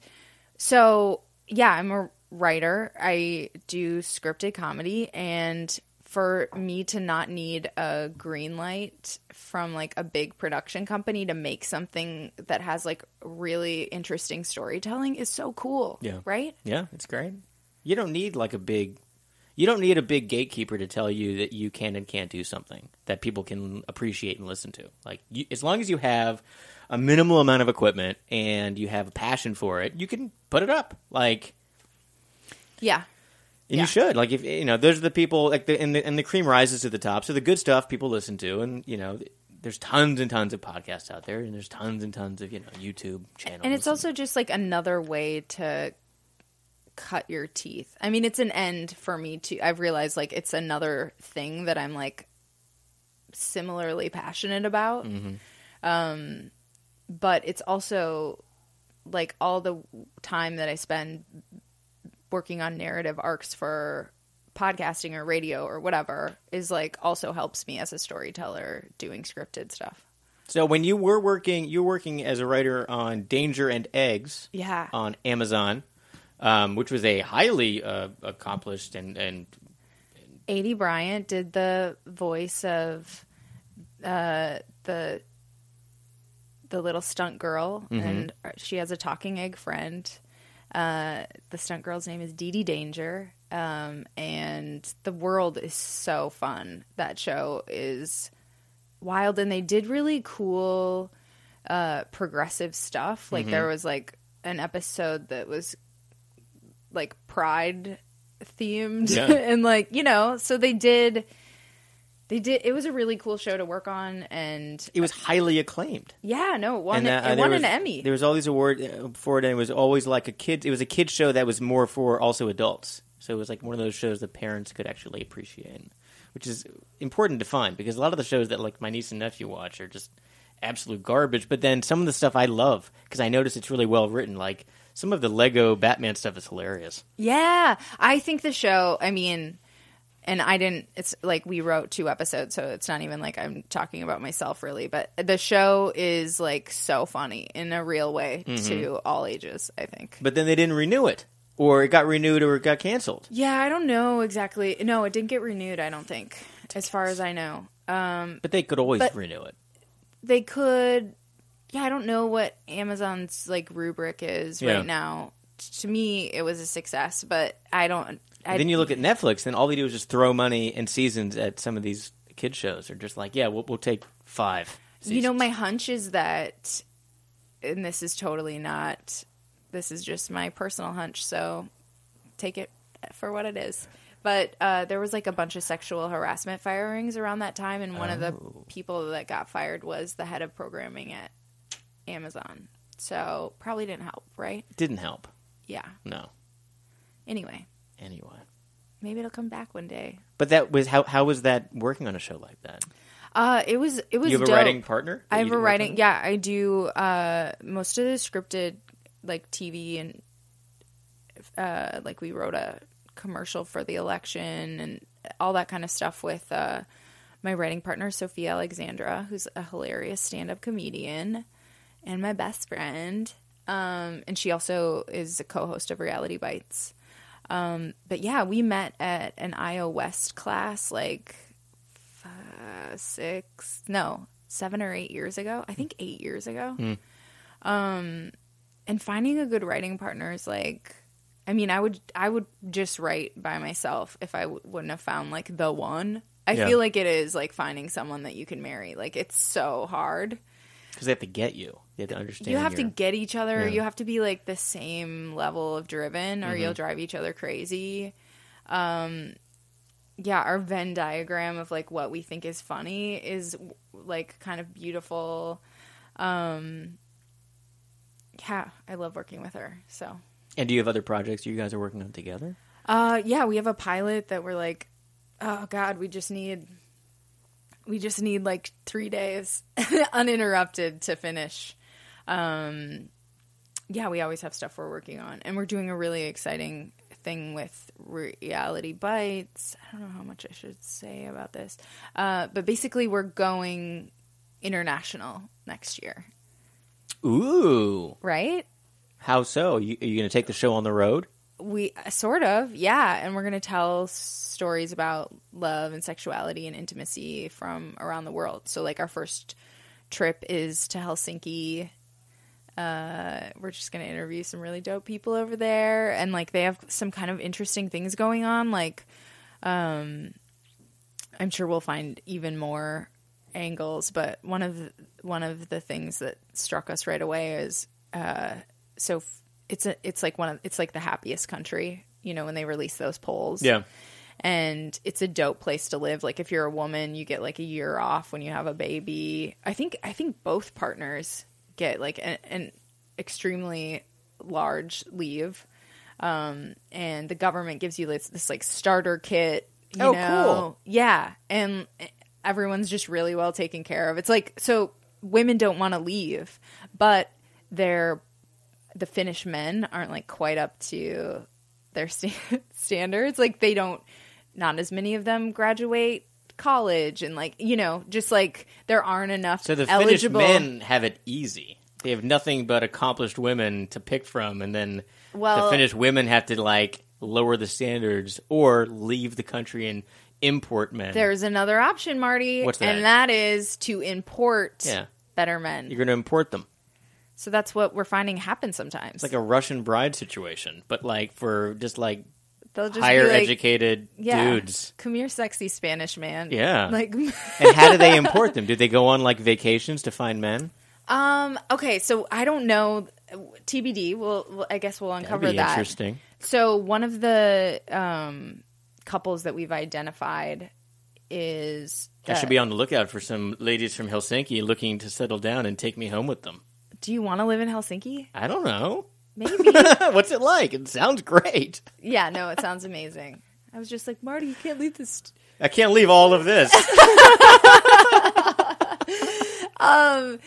so, yeah, I'm a writer. I do scripted comedy. And for me to not need a green light from like a big production company to make something that has like really interesting storytelling is so cool. Yeah. Right? Yeah, it's great. You don't need like a big you don't need a big gatekeeper to tell you that you can and can't do something that people can appreciate and listen to. Like you, as long as you have a minimal amount of equipment and you have a passion for it, you can put it up. Like yeah. And yeah. you should. Like, if you know, those are the people, like, the, and, the, and the cream rises to the top. So the good stuff people listen to. And, you know, there's tons and tons of podcasts out there. And there's tons and tons of, you know, YouTube channels. And it's also and, just, like, another way to cut your teeth. I mean, it's an end for me, too. I've realized, like, it's another thing that I'm, like, similarly passionate about. Mm-hmm. Um, but it's also, like, all the time that I spend working on narrative arcs for podcasting or radio or whatever is like also helps me as a storyteller doing scripted stuff. So when you were working, you were working as a writer on Danger and Eggs yeah. on Amazon, um, which was a highly uh, accomplished and, and... Adie Bryant did the voice of uh, the the little stunt girl, mm-hmm. and she has a talking egg friend. Uh, the stunt girl's name is Dee Dee Danger, um, and The World is so fun. That show is wild, and they did really cool uh, progressive stuff. Like, mm-hmm. there was, like, an episode that was, like, pride-themed. Yeah. And, like, you know, so they did... They did. It was a really cool show to work on, and it was highly acclaimed. Yeah, no, it won. That, it, it won was, an Emmy. There was all these awards for it, and it was always like a kid. It was a kid show that was more for also adults. So it was like one of those shows that parents could actually appreciate, which is important to find because a lot of the shows that like my niece and nephew watch are just absolute garbage. But then some of the stuff I love because I notice it's really well written. Like some of the Lego Batman stuff is hilarious. Yeah, I think the show. I mean. And I didn't – it's like we wrote two episodes, so it's not even like I'm talking about myself really. But the show is like so funny in a real way mm-hmm. to all ages, I think. But then they didn't renew it or it got renewed or it got canceled. Yeah, I don't know exactly. No, it didn't get renewed, I don't think, as far as I know. Um, but they could always renew it. They could – yeah, I don't know what Amazon's like rubric is yeah. right now. To me, it was a success, but I don't – And then you look at Netflix, and all they do is just throw money and seasons at some of these kid shows. They're just like, yeah, we'll, we'll take five seasons. You know, my hunch is that, and this is totally not, this is just my personal hunch, so take it for what it is. But uh, there was like a bunch of sexual harassment firings around that time, and one oh. of the people that got fired was the head of programming at Amazon. So probably didn't help, right? Didn't help. Yeah. No. Anyway. Anyway, maybe it'll come back one day. But that was how. How was that working on a show like that? Uh, it was. It was. You have dope. a writing partner. I have a writing. Yeah, I do. Uh, most of the scripted, like T V and, uh, like we wrote a commercial for the election and all that kind of stuff with uh, my writing partner Sophia Alexandra, who's a hilarious stand-up comedian, and my best friend. Um, and she also is a co-host of Reality Bytes. Um, but yeah, we met at an I O West class like five, six, no, seven or eight years ago. I think eight years ago. Mm. Um, and finding a good writing partner is like, I mean, I would, I would just write by myself if I w- wouldn't have found like the one. I yeah. feel like it is like finding someone that you can marry. Like it's so hard. Because they have to get you. They have to understand you. have your... to get each other. Yeah. You have to be, like, the same level of driven or mm-hmm. you'll drive each other crazy. Um, yeah, our Venn diagram of, like, what we think is funny is, like, kind of beautiful. Um, yeah, I love working with her, so. And do you have other projects you guys are working on together? Uh, yeah, we have a pilot that we're like, oh, God, we just need... We just need, like, three days uninterrupted to finish. Um, yeah, we always have stuff we're working on. And we're doing a really exciting thing with Reality Bytes. I don't know how much I should say about this. Uh, but basically, we're going international next year. Ooh. Right? How so? Are you, are you going to take the show on the road? We sort of, yeah. And we're going to tell stories about love and sexuality and intimacy from around the world. So, like, our first trip is to Helsinki. Uh, we're just going to interview some really dope people over there. And, like, they have some kind of interesting things going on. Like, um, I'm sure we'll find even more angles. But one of the, one of the things that struck us right away is uh, so it's a, it's like one of, it's like the happiest country, you know, when they release those polls. Yeah. And it's a dope place to live. Like, if you're a woman, you get like a year off when you have a baby. I think I think both partners get like an, an extremely large leave, um, and the government gives you this, this like starter kit. You oh, know? Cool! Yeah, and everyone's just really well taken care of. It's like, so women don't want to leave, but they're the Finnish men aren't like quite up to their st- standards. Like, they don't. Not as many of them graduate college, and like, you know, just like there aren't enough. So the eligible... Finnish men have it easy. They have nothing but accomplished women to pick from, and then well, the Finnish women have to like lower the standards or leave the country and import men. There's another option, Marty. What's that? And that is to import yeah. better men. You're going to import them. So that's what we're finding happens sometimes. It's like a Russian bride situation, but like for just like. They'll just higher like, educated yeah, dudes. Come here, sexy Spanish man. Yeah. Like, and how do they import them? Do they go on like vacations to find men? Um. Okay. So I don't know. T B D. We'll. I guess we'll uncover That'd be that. Interesting. So one of the um, couples that we've identified is. Uh, I should be on the lookout for some ladies from Helsinki looking to settle down and take me home with them. Do you want to live in Helsinki? I don't know. Maybe. What's it like? It sounds great. Yeah, no, it sounds amazing. I was just like, Marty, you can't leave this. St- I can't leave all of this. um,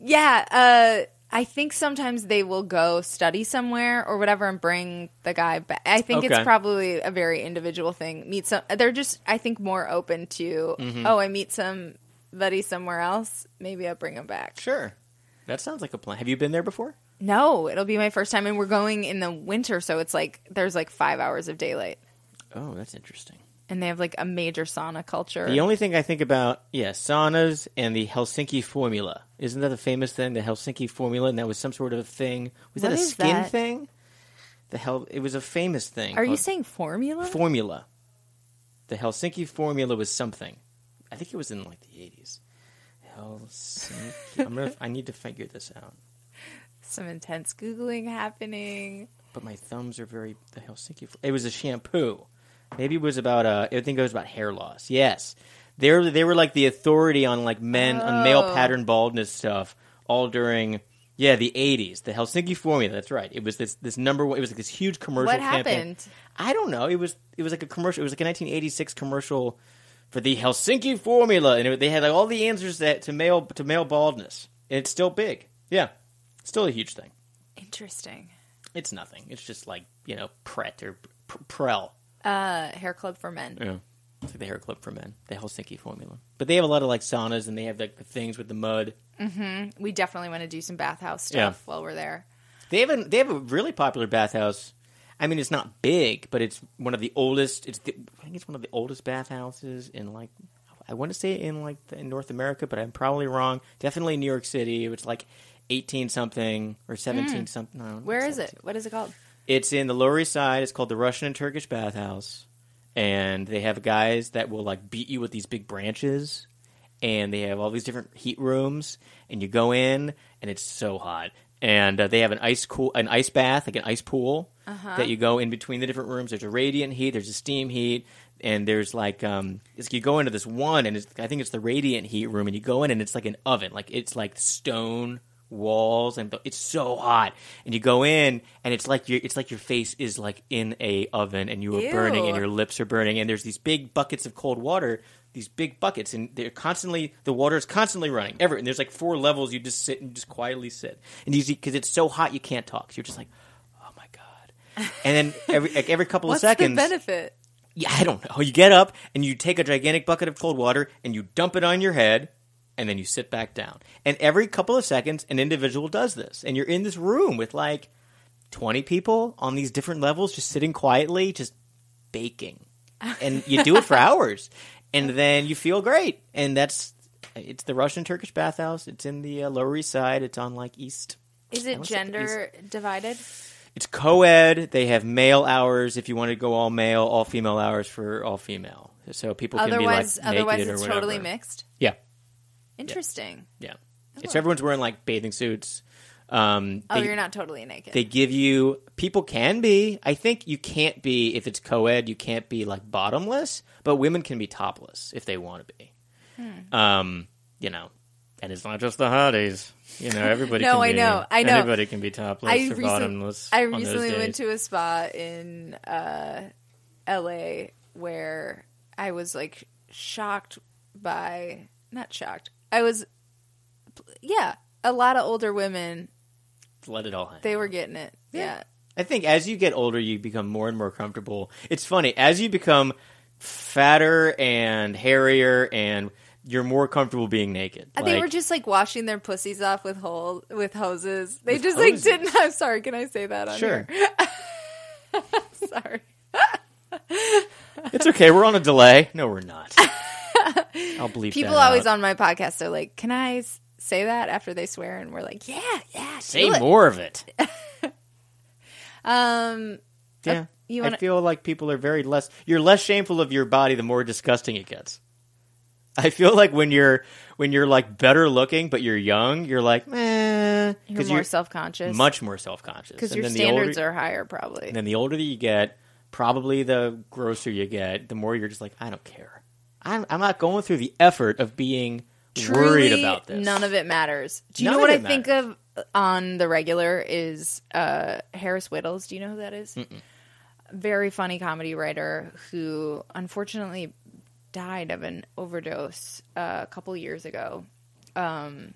yeah, uh, I think sometimes they will go study somewhere or whatever and bring the guy back. I think okay. It's probably a very individual thing. Meet some. They're just, I think, more open to. Mm-hmm. Oh, I meet somebody somewhere else. Maybe I'll bring him back. Sure, that sounds like a plan. Have you been there before? No, it'll be my first time, and we're going in the winter, so it's like there's like five hours of daylight. Oh, that's interesting. And they have like a major sauna culture. The only thing I think about, yeah, saunas and the Helsinki formula. Isn't that the famous thing, the Helsinki formula? And that was some sort of thing. Was what that a skin that? thing? The hell, it was a famous thing. Are you saying formula? Formula. The Helsinki formula was something. I think it was in like the eighties. Helsinki. I'm gonna, I need to figure this out. Some intense Googling happening. But my thumbs are very... The Helsinki... It was a shampoo. Maybe it was about... Uh, I think it was about hair loss. Yes. They were, they were like the authority on like men, oh. on male pattern baldness stuff all during... Yeah, the eighties. The Helsinki formula. That's right. It was this this number one... It was like this huge commercial campaign. What happened? Campaign. I don't know. It was it was like a commercial... It was like a nineteen eighty-six commercial for the Helsinki formula. And it, they had like all the answers that, to male to male baldness. And it's still big. Yeah. Still a huge thing. Interesting. It's nothing. It's just like, you know, Pret or pr- Prel. Uh, hair club for men. Yeah. It's like the hair club for men. The Helsinki formula. But they have a lot of like saunas and they have like the things with the mud. Mm-hmm. We definitely want to do some bathhouse stuff yeah. while we're there. They have, a, they have a really popular bathhouse. I mean, it's not big, but it's one of the oldest. It's the, I think it's one of the oldest bathhouses in like... I want to say in like the, in North America, but I'm probably wrong. Definitely New York City. It's like... eighteen-something or seventeen-something. Mm. No, where is it? What is it called? It's in the Lower East Side. It's called the Russian and Turkish Bathhouse. And they have guys that will, like, beat you with these big branches. And they have all these different heat rooms. And you go in, and it's so hot. And uh, they have an ice cool, an ice bath, like an ice pool, uh-huh. that you go in between the different rooms. There's a radiant heat. There's a steam heat. And there's like, um, it's, you go into this one, and it's, I think it's the radiant heat room. And you go in, and it's like an oven. Like, it's like stone walls, and it's so hot, and you go in and it's like your it's like your face is like in a oven, and you are Ew. burning, and your lips are burning, and there's these big buckets of cold water, these big buckets, and they're constantly the water is constantly running ever, and there's like four levels. You just sit and just quietly sit, and you see, because it's so hot you can't talk, so you're just like, oh my god. And then every like every couple of seconds, what's the benefit? Yeah, I don't know. You get up and you take a gigantic bucket of cold water and you dump it on your head. And then you sit back down. And every couple of seconds, an individual does this. And you're in this room with like twenty people on these different levels just sitting quietly, just baking. And you do it for hours. And then you feel great. And that's – it's the Russian-Turkish bathhouse. It's in the uh, Lower East Side. It's on like East – Is it gender it divided? It's co-ed. They have male hours if you want to go all male, all female hours for all female. So people can otherwise, be like naked or whatever. Otherwise it's totally mixed? Yeah. Interesting. Yeah. yeah. Oh. So everyone's wearing like bathing suits. Um, oh, they, you're not totally naked. They give you – people can be. I think you can't be – if it's co-ed, you can't be like bottomless. But women can be topless if they want to be. Hmm. Um, you know. And it's not just the hotties. You know, everybody no, can I be. No, I know. I know. Everybody can be topless I or recent, bottomless I recently went to a spa in uh, L A where I was like shocked by – not shocked. I was – yeah. A lot of older women. Let it all hang. They were getting it. Yeah. yeah. I think as you get older, you become more and more comfortable. It's funny. As you become fatter and hairier and – you're more comfortable being naked. Like, they were just like washing their pussies off with hole with hoses. They with just hoses. like didn't. I'm sorry. Can I say that on sure. here? Sorry. It's okay. We're on a delay. No, we're not. I'll bleep. People that always out. on my podcast are like, "Can I say that?" After they swear, and we're like, "Yeah, yeah." Say more of it. um. Yeah. You wanna... I feel like people are very less. You're less shameful of your body the more disgusting it gets. I feel like when you're when you're like better looking, but you're young, you're like, meh. You're more self conscious, much more self conscious, because your standards are higher, probably. And then the older you get, probably the grosser you get, the more you're just like, I don't care. I'm I'm not going through the effort of being worried about this. None of it matters. Do you know what I think of on the regular is uh, Harris Whittles? Do you know who that is? Mm-mm. Very funny comedy writer who unfortunately died of an overdose uh, a couple years ago. Um,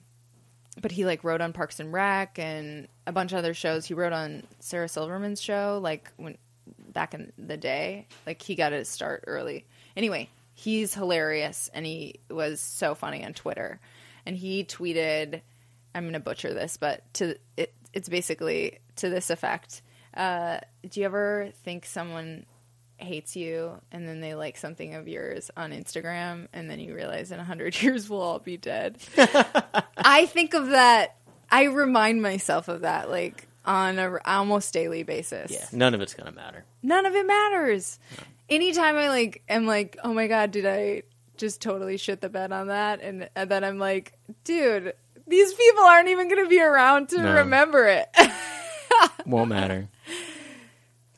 but he like wrote on Parks and Rec and a bunch of other shows. He wrote on Sarah Silverman's show like when back in the day. Like he got his start early. Anyway, he's hilarious and he was so funny on Twitter. And he tweeted, I'm going to butcher this, but to it, it's basically to this effect. Uh, do you ever think someone hates you and then they like something of yours on Instagram and then you realize in a hundred years we'll all be dead? I think of that. I remind myself of that like on a almost daily basis. Yeah, none of it's gonna matter. None of it matters. No. Anytime I like am like, oh my god, did I just totally shit the bed on that? And, and then I'm like, dude, these people aren't even gonna be around to no. remember it. Won't matter.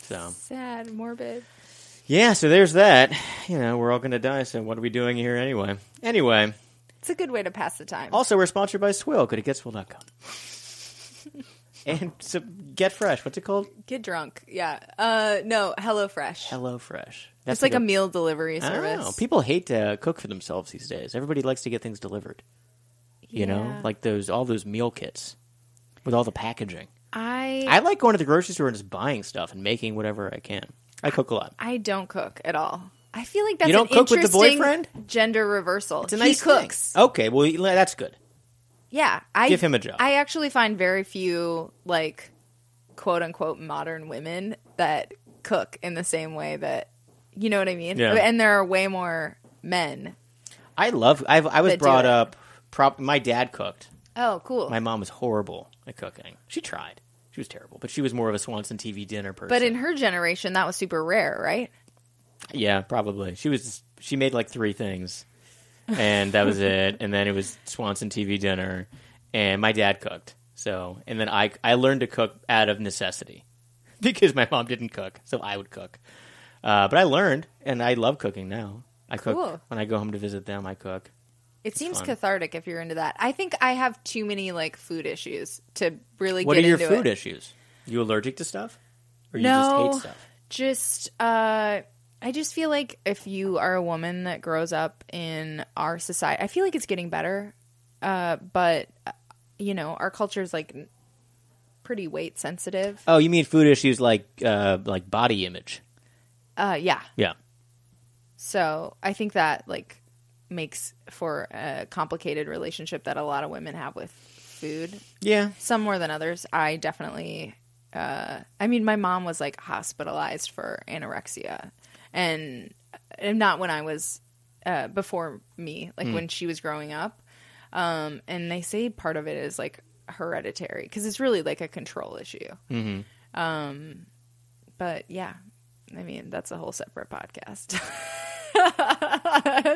So sad, morbid. Yeah, so there's that. You know, we're all going to die, so what are we doing here anyway? Anyway. It's a good way to pass the time. Also, we're sponsored by Swill. Go to Get Swill dot com. And so get fresh. What's it called? Get drunk. Yeah. Uh, no, HelloFresh. HelloFresh. That's it's like a, a meal delivery service. I don't know. People hate to cook for themselves these days. Everybody likes to get things delivered. You yeah. know, like those all those meal kits with all the packaging. I I like going to the grocery store and just buying stuff and making whatever I can. I cook a lot. I don't cook at all. I feel like that's you don't an cook interesting with the boyfriend? Gender reversal. It's a nice he cooks. Thing. Okay, well that's good. Yeah, I give him a job. I actually find very few like quote unquote modern women that cook in the same way that you know what I mean. Yeah. And there are way more men. I love. I've, I was brought up. Prop, my dad cooked. Oh, cool. My mom was horrible at cooking. She tried. She was terrible, but she was more of a Swanson T V dinner person. But in her generation, that was super rare, right? Yeah, probably. She was. She made like three things, and that was it. And then it was Swanson T V dinner, and my dad cooked. So, and then I I learned to cook out of necessity because my mom didn't cook, so I would cook. Uh, but I learned, and I love cooking now. I cook cool. when I go home to visit them. I cook. It it's seems fun. Cathartic if you're into that. I think I have too many like food issues to really what get into it. What are your food it. issues? You allergic to stuff? Or you no, just hate stuff? Just uh, I just feel like if you are a woman that grows up in our society, I feel like it's getting better. Uh, but you know, our culture is like pretty weight sensitive. Oh, you mean food issues like uh, like body image? Uh, yeah. Yeah. So, I think that like makes for a complicated relationship that a lot of women have with food. Yeah. Some more than others. I definitely uh, I mean, my mom was like hospitalized for anorexia, and, and not when I was uh, before me, like mm. when she was growing up. Um, and they say part of it is like hereditary because it's really like a control issue. Mm-hmm. Um, but yeah, I mean, that's a whole separate podcast.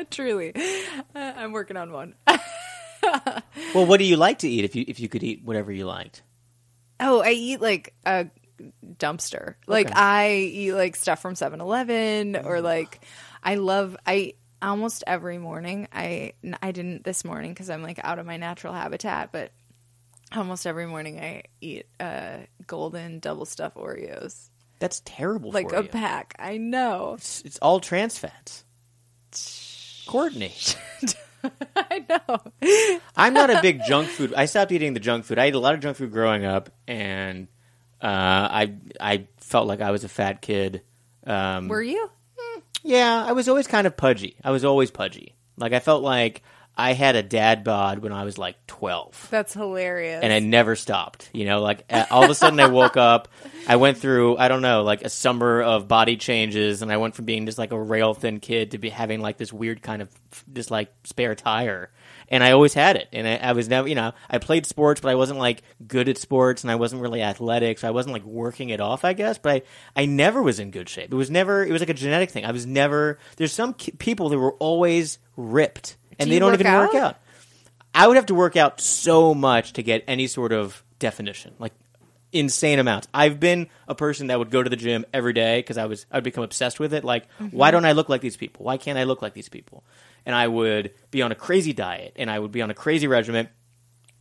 Truly. Uh, I'm working on one. Well, what do you like to eat if you if you could eat whatever you liked? Oh, I eat like a dumpster. Okay. Like I eat like stuff from seven eleven or like I love I almost every morning. I I didn't this morning cuz I'm like out of my natural habitat, but almost every morning I eat uh, golden double stuffed Oreos. That's terrible like for you. Like a pack. I know. It's, it's all trans fats. Courtney. I know. I'm not a big junk food. I stopped eating the junk food. I ate a lot of junk food growing up, and uh, I I felt like I was a fat kid. Um, Were you? Yeah, I was always kind of pudgy. I was always pudgy. Like I felt like I had a dad bod when I was like twelve. That's hilarious. And I never stopped. You know, like all of a sudden I woke up. I went through, I don't know, like a summer of body changes, and I went from being just like a rail thin kid to be having like this weird kind of this like spare tire. And I always had it. And I, I was never, you know, I played sports, but I wasn't like good at sports, and I wasn't really athletic. So I wasn't like working it off, I guess. But I, I never was in good shape. It was never, it was like a genetic thing. I was never, there's some ki- people that were always ripped, and Do they don't even out? work out. I would have to work out so much to get any sort of definition. Like, insane amounts. I've been a person that would go to the gym every day because I was I'd become obsessed with it. Like, mm-hmm. why don't I look like these people? Why can't I look like these people? And I would be on a crazy diet, and I would be on a crazy regimen,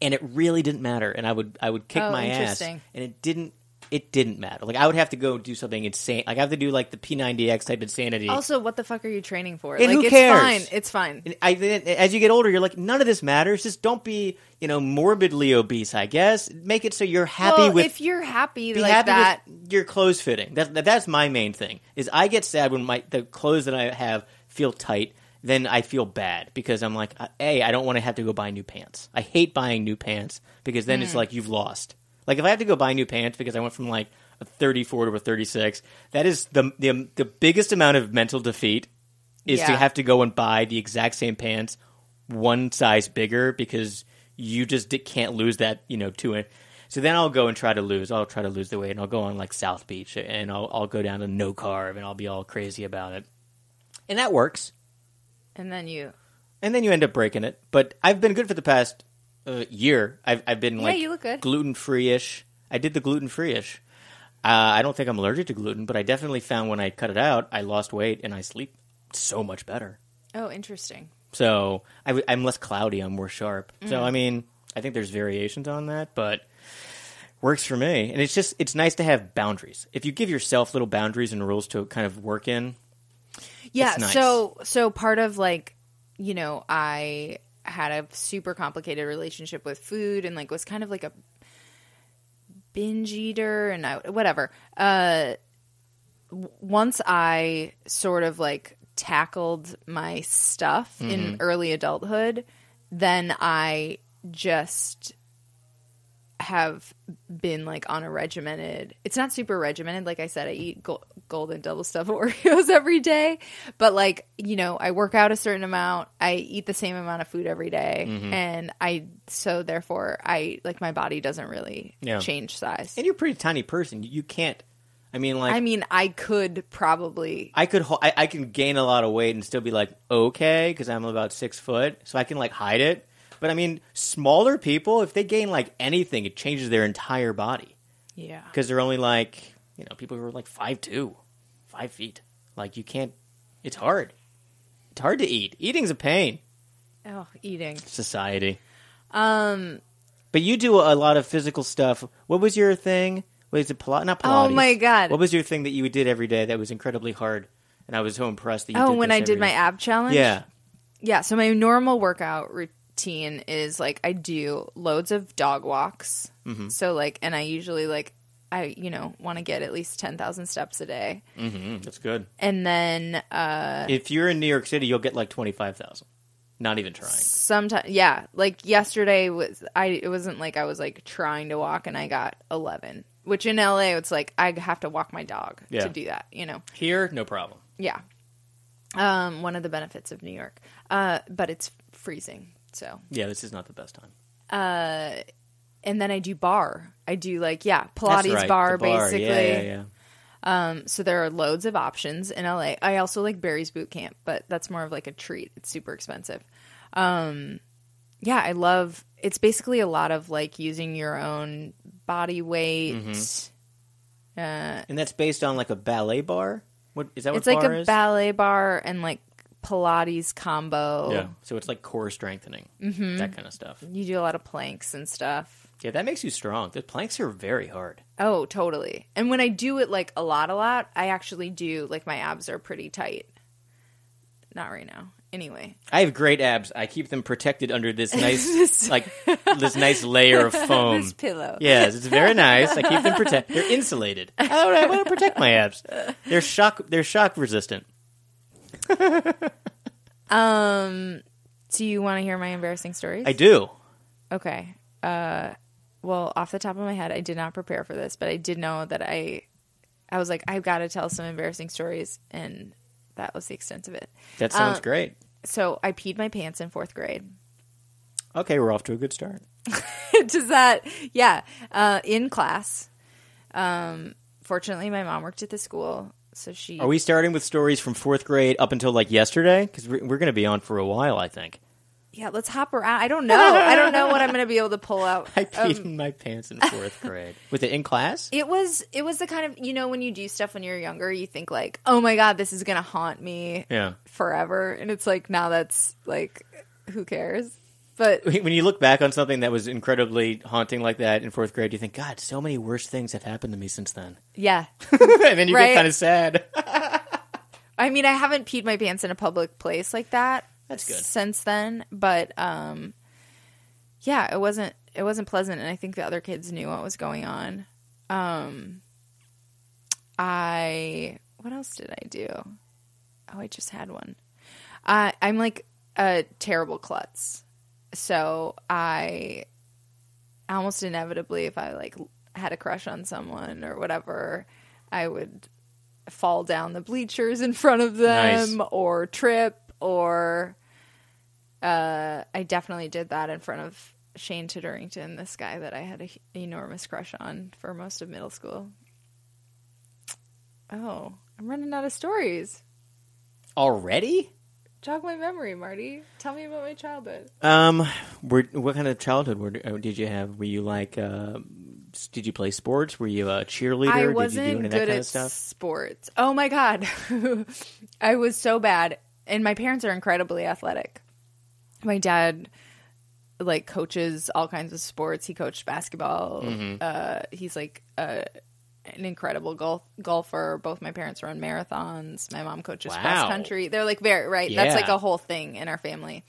and it really didn't matter. And I would I would kick oh, my ass, and it didn't it didn't matter. Like I would have to go do something insane. Like I have to do like the P ninety X type insanity. Also, what the fuck are you training for? And like, who cares? It's fine. It's fine. And I, as you get older, you're like, none of this matters. Just don't be, you know, morbidly obese, I guess. Make it so you're happy well, with... if you're happy like happy that... your clothes fitting. That, that, that's my main thing, is I get sad when my the clothes that I have feel tight, then I feel bad because I'm like, A, I don't want to have to go buy new pants. I hate buying new pants because then mm. it's like you've lost. Like if I have to go buy new pants because I went from like a thirty-four to a thirty-six, that is the the, the biggest amount of mental defeat is yeah. to have to go and buy the exact same pants one size bigger because... you just can't lose that, you know, two inch. So then I'll go and try to lose. I'll try to lose the weight, and I'll go on like South Beach, and I'll I'll go down to no carb, and I'll be all crazy about it, and that works. And then you, and then you end up breaking it. But I've been good for the past uh, year. I've I've been yeah, like you look good. Gluten free ish. I did the gluten free ish. Uh, I don't think I'm allergic to gluten, but I definitely found when I cut it out, I lost weight and I sleep so much better. Oh, interesting. So I, I'm less cloudy. I'm more sharp. Mm-hmm. So, I mean, I think there's variations on that, but works for me. And it's just, it's nice to have boundaries. If you give yourself little boundaries and rules to kind of work in. Yeah. It's nice. So, so part of like, you know, I had a super complicated relationship with food and like was kind of like a binge eater and I, whatever. Uh, once I sort of like, tackled my stuff mm-hmm. in early adulthood, then I just have been like on a regimented, it's not super regimented, like I said, I eat go- golden double stuffed Oreos every day, but like, you know, I work out a certain amount, I eat the same amount of food every day, mm-hmm. and I so therefore I like my body doesn't really yeah. change size. And you're a pretty tiny person, you can't I mean, like, I mean, I could probably, I could, I, I can gain a lot of weight and still be like, okay, because I'm about six foot, so I can like hide it. But I mean, smaller people, if they gain like anything, it changes their entire body. Yeah, because they're only like, you know, people who are like five two, five feet. Like you can't. It's hard. It's hard to eat. Eating's a pain. Oh, eating society. Um, but you do a lot of physical stuff. What was your thing? Was it Pilates? Not Pilates. Oh, my God. What was your thing that you did every day that was incredibly hard? And I was so impressed that you oh, did Oh, when this I did day. my ab challenge? Yeah. Yeah. So my normal workout routine is, like, I do loads of dog walks. Mm-hmm. So, like, and I usually, like, I, you know, want to get at least ten thousand steps a day. Mm-hmm. That's good. And then. Uh, if you're in New York City, you'll get, like, twenty-five thousand. Not even trying. Sometimes, yeah. Like, yesterday, was I. it wasn't like I was, like, trying to walk, and I got eleven. Which in L A, it's like, I have to walk my dog yeah. to do that, you know. Here, no problem. Yeah. Um, one of the benefits of New York. Uh, but it's freezing, so. Yeah, this is not the best time. Uh, and then I do bar. I do, like, yeah, Pilates right. bar, bar, basically. Yeah, yeah, yeah. Um, so there are loads of options in L A. I also like Barry's Boot Camp, but that's more of like a treat. It's super expensive. Um, yeah, I love... It's basically a lot of, like, using your own body weight. Mm-hmm. Uh, and that's based on, like, a ballet bar? What, is that what bar is? It's like a ballet bar and, like, Pilates combo. Yeah, so it's, like, core strengthening. Mm-hmm. That kind of stuff. You do a lot of planks and stuff. Yeah, that makes you strong. The planks are very hard. Oh, totally. And when I do it, like, a lot, a lot, I actually do, like, my abs are pretty tight. Not right now. Anyway, I have great abs. I keep them protected under this nice, this, like this nice layer of foam. This pillow. Yes, it's very nice. I keep them protected. They're insulated. I, I want to protect my abs. They're shock. They're shock resistant. um. Do you want to hear my embarrassing stories? I do. Okay. Uh. Well, off the top of my head, I did not prepare for this, but I did know that I, I was like, I've got to tell some embarrassing stories, and that was the extent of it. That sounds um, great. So I peed my pants in fourth grade. Okay, we're off to a good start. Does that, yeah, uh, in class. Um, fortunately, my mom worked at the school, so she... Are we starting with stories from fourth grade up until, like, yesterday? Because we're, we're going to be on for a while, I think. Yeah, let's hop around. I don't know. I don't know what I'm going to be able to pull out. I peed um, in my pants in fourth grade. Was it in class? It was It was the kind of, you know, when you do stuff when you're younger, you think like, oh my God, this is going to haunt me yeah. forever. And it's like, now that's like, who cares? But when you look back on something that was incredibly haunting like that in fourth grade, you think, God, so many worse things have happened to me since then. Yeah. And then you right? get kind of sad. I mean, I haven't peed my pants in a public place like that. That's good. Since then, but um, yeah, it wasn't it wasn't pleasant, and I think the other kids knew what was going on. Um, I what else did I do? Oh, I just had one. Uh, I'm like a terrible klutz, so I almost inevitably, if I like had a crush on someone or whatever, I would fall down the bleachers in front of them nice. Or trip. Or uh, I definitely did that in front of Shane Tudorrington, this guy that I had an enormous crush on for most of middle school. Oh, I'm running out of stories. Already? Jog my memory, Marty. Tell me about my childhood. Um, were, what kind of childhood were, did you have? Were you like, uh, did you play sports? Were you a cheerleader? I wasn't did you do any good that kind at of stuff? Sports. Oh my God. I was so bad. And my parents are incredibly athletic. My dad, like, coaches all kinds of sports. He coached basketball. Mm-hmm. Uh, he's, like, uh, an incredible golf- golfer. Both my parents run marathons. My mom coaches wow. cross country. They're, like, very, right? Yeah. That's, like, a whole thing in our family.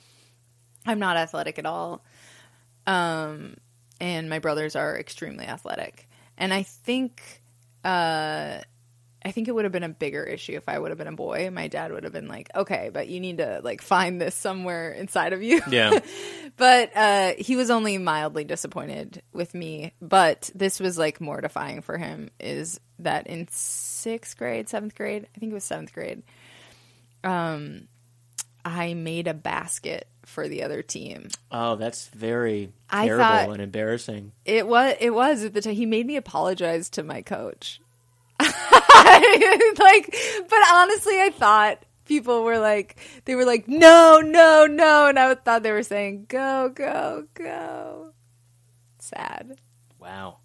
I'm not athletic at all. Um, and my brothers are extremely athletic. And I think... Uh, I think it would have been a bigger issue if I would have been a boy. My dad would have been like, okay, but you need to like find this somewhere inside of you. Yeah. But uh, he was only mildly disappointed with me. But this was like mortifying for him is that in sixth grade, seventh grade, I think it was seventh grade, um, I made a basket for the other team. Oh, that's very I terrible and embarrassing. It was, it was at the time. He made me apologize to my coach. Like, but honestly, I thought people were like, they were like, no, no, no. And I thought they were saying, go, go, go. Sad. Wow.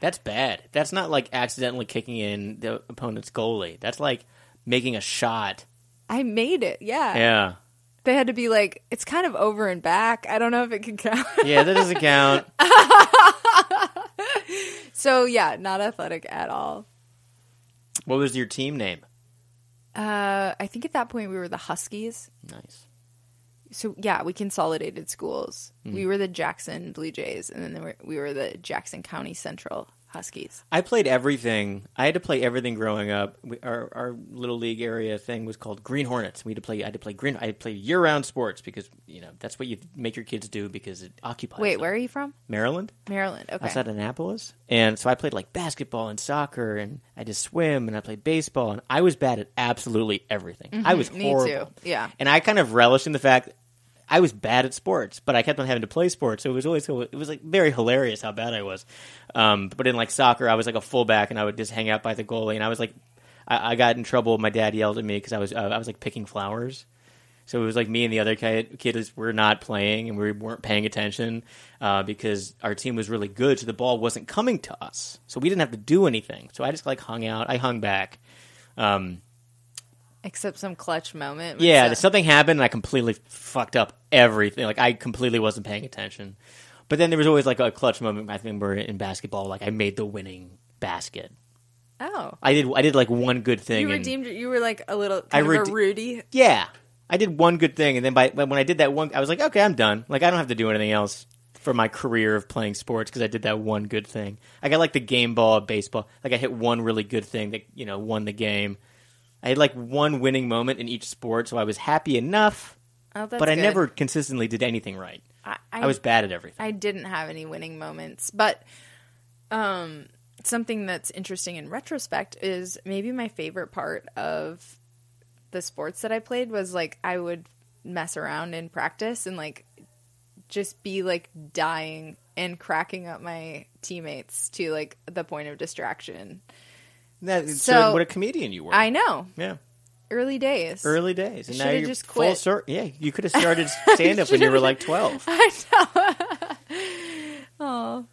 That's bad. That's not like accidentally kicking in the opponent's goalie. That's like making a shot. I made it. Yeah. Yeah. They had to be like, it's kind of over and back. I don't know if it can count. Yeah, that doesn't count. So, yeah, not athletic at all. What was your team name? Uh, I think at that point we were the Huskies. Nice. So, yeah, we consolidated schools. Mm. We were the Jackson Blue Jays, and then we were, we were the Jackson County Central Huskies. I played everything. I had to play everything growing up. We, our our little league area thing was called Green Hornets. We had to play. I had to play Green. I had to play year round sports because you know that's what you make your kids do because it occupies. Wait, them. Where are you from? Maryland. Maryland. Okay. Outside Annapolis, and so I played like basketball and soccer, and I did swim, and I played baseball, and I was bad at absolutely everything. Mm-hmm. I was horrible. Me too. Yeah. And I kind of relished in the fact I was bad at sports, but I kept on having to play sports. So it was always it was like very hilarious how bad I was. Um, but in like soccer, I was like a fullback, and I would just hang out by the goalie. And I was like, I, I got in trouble. My dad yelled at me because I was uh, I was like picking flowers. So it was like me and the other kid, kids were not playing, and we weren't paying attention uh, because our team was really good. So the ball wasn't coming to us, so we didn't have to do anything. So I just like hung out. I hung back. Um, Except some clutch moment. Yeah, sense. Something happened and I completely fucked up everything. Like, I completely wasn't paying attention. But then there was always, like, a clutch moment. I think we're in basketball. Like, I made the winning basket. Oh. I did, I did like, one good thing. You redeemed You were, like, a little kind I of rede- a Rudy. Yeah. I did one good thing. And then by when I did that one, I was like, okay, I'm done. Like, I don't have to do anything else for my career of playing sports because I did that one good thing. I got, like, the game ball of baseball. Like, I hit one really good thing that, you know, won the game. I had like one winning moment in each sport, so I was happy enough, oh, that's but I good. never consistently did anything right. I, I, I was bad at everything. I didn't have any winning moments, but um, something that's interesting in retrospect is maybe my favorite part of the sports that I played was like I would mess around in practice and like just be like dying and cracking up my teammates to like the point of distraction. That's so, what a comedian you were. I know. Yeah. Early days. Early days. And now you're just full circle. Yeah. You could have started stand-up when you were like twelve. I know. Oh.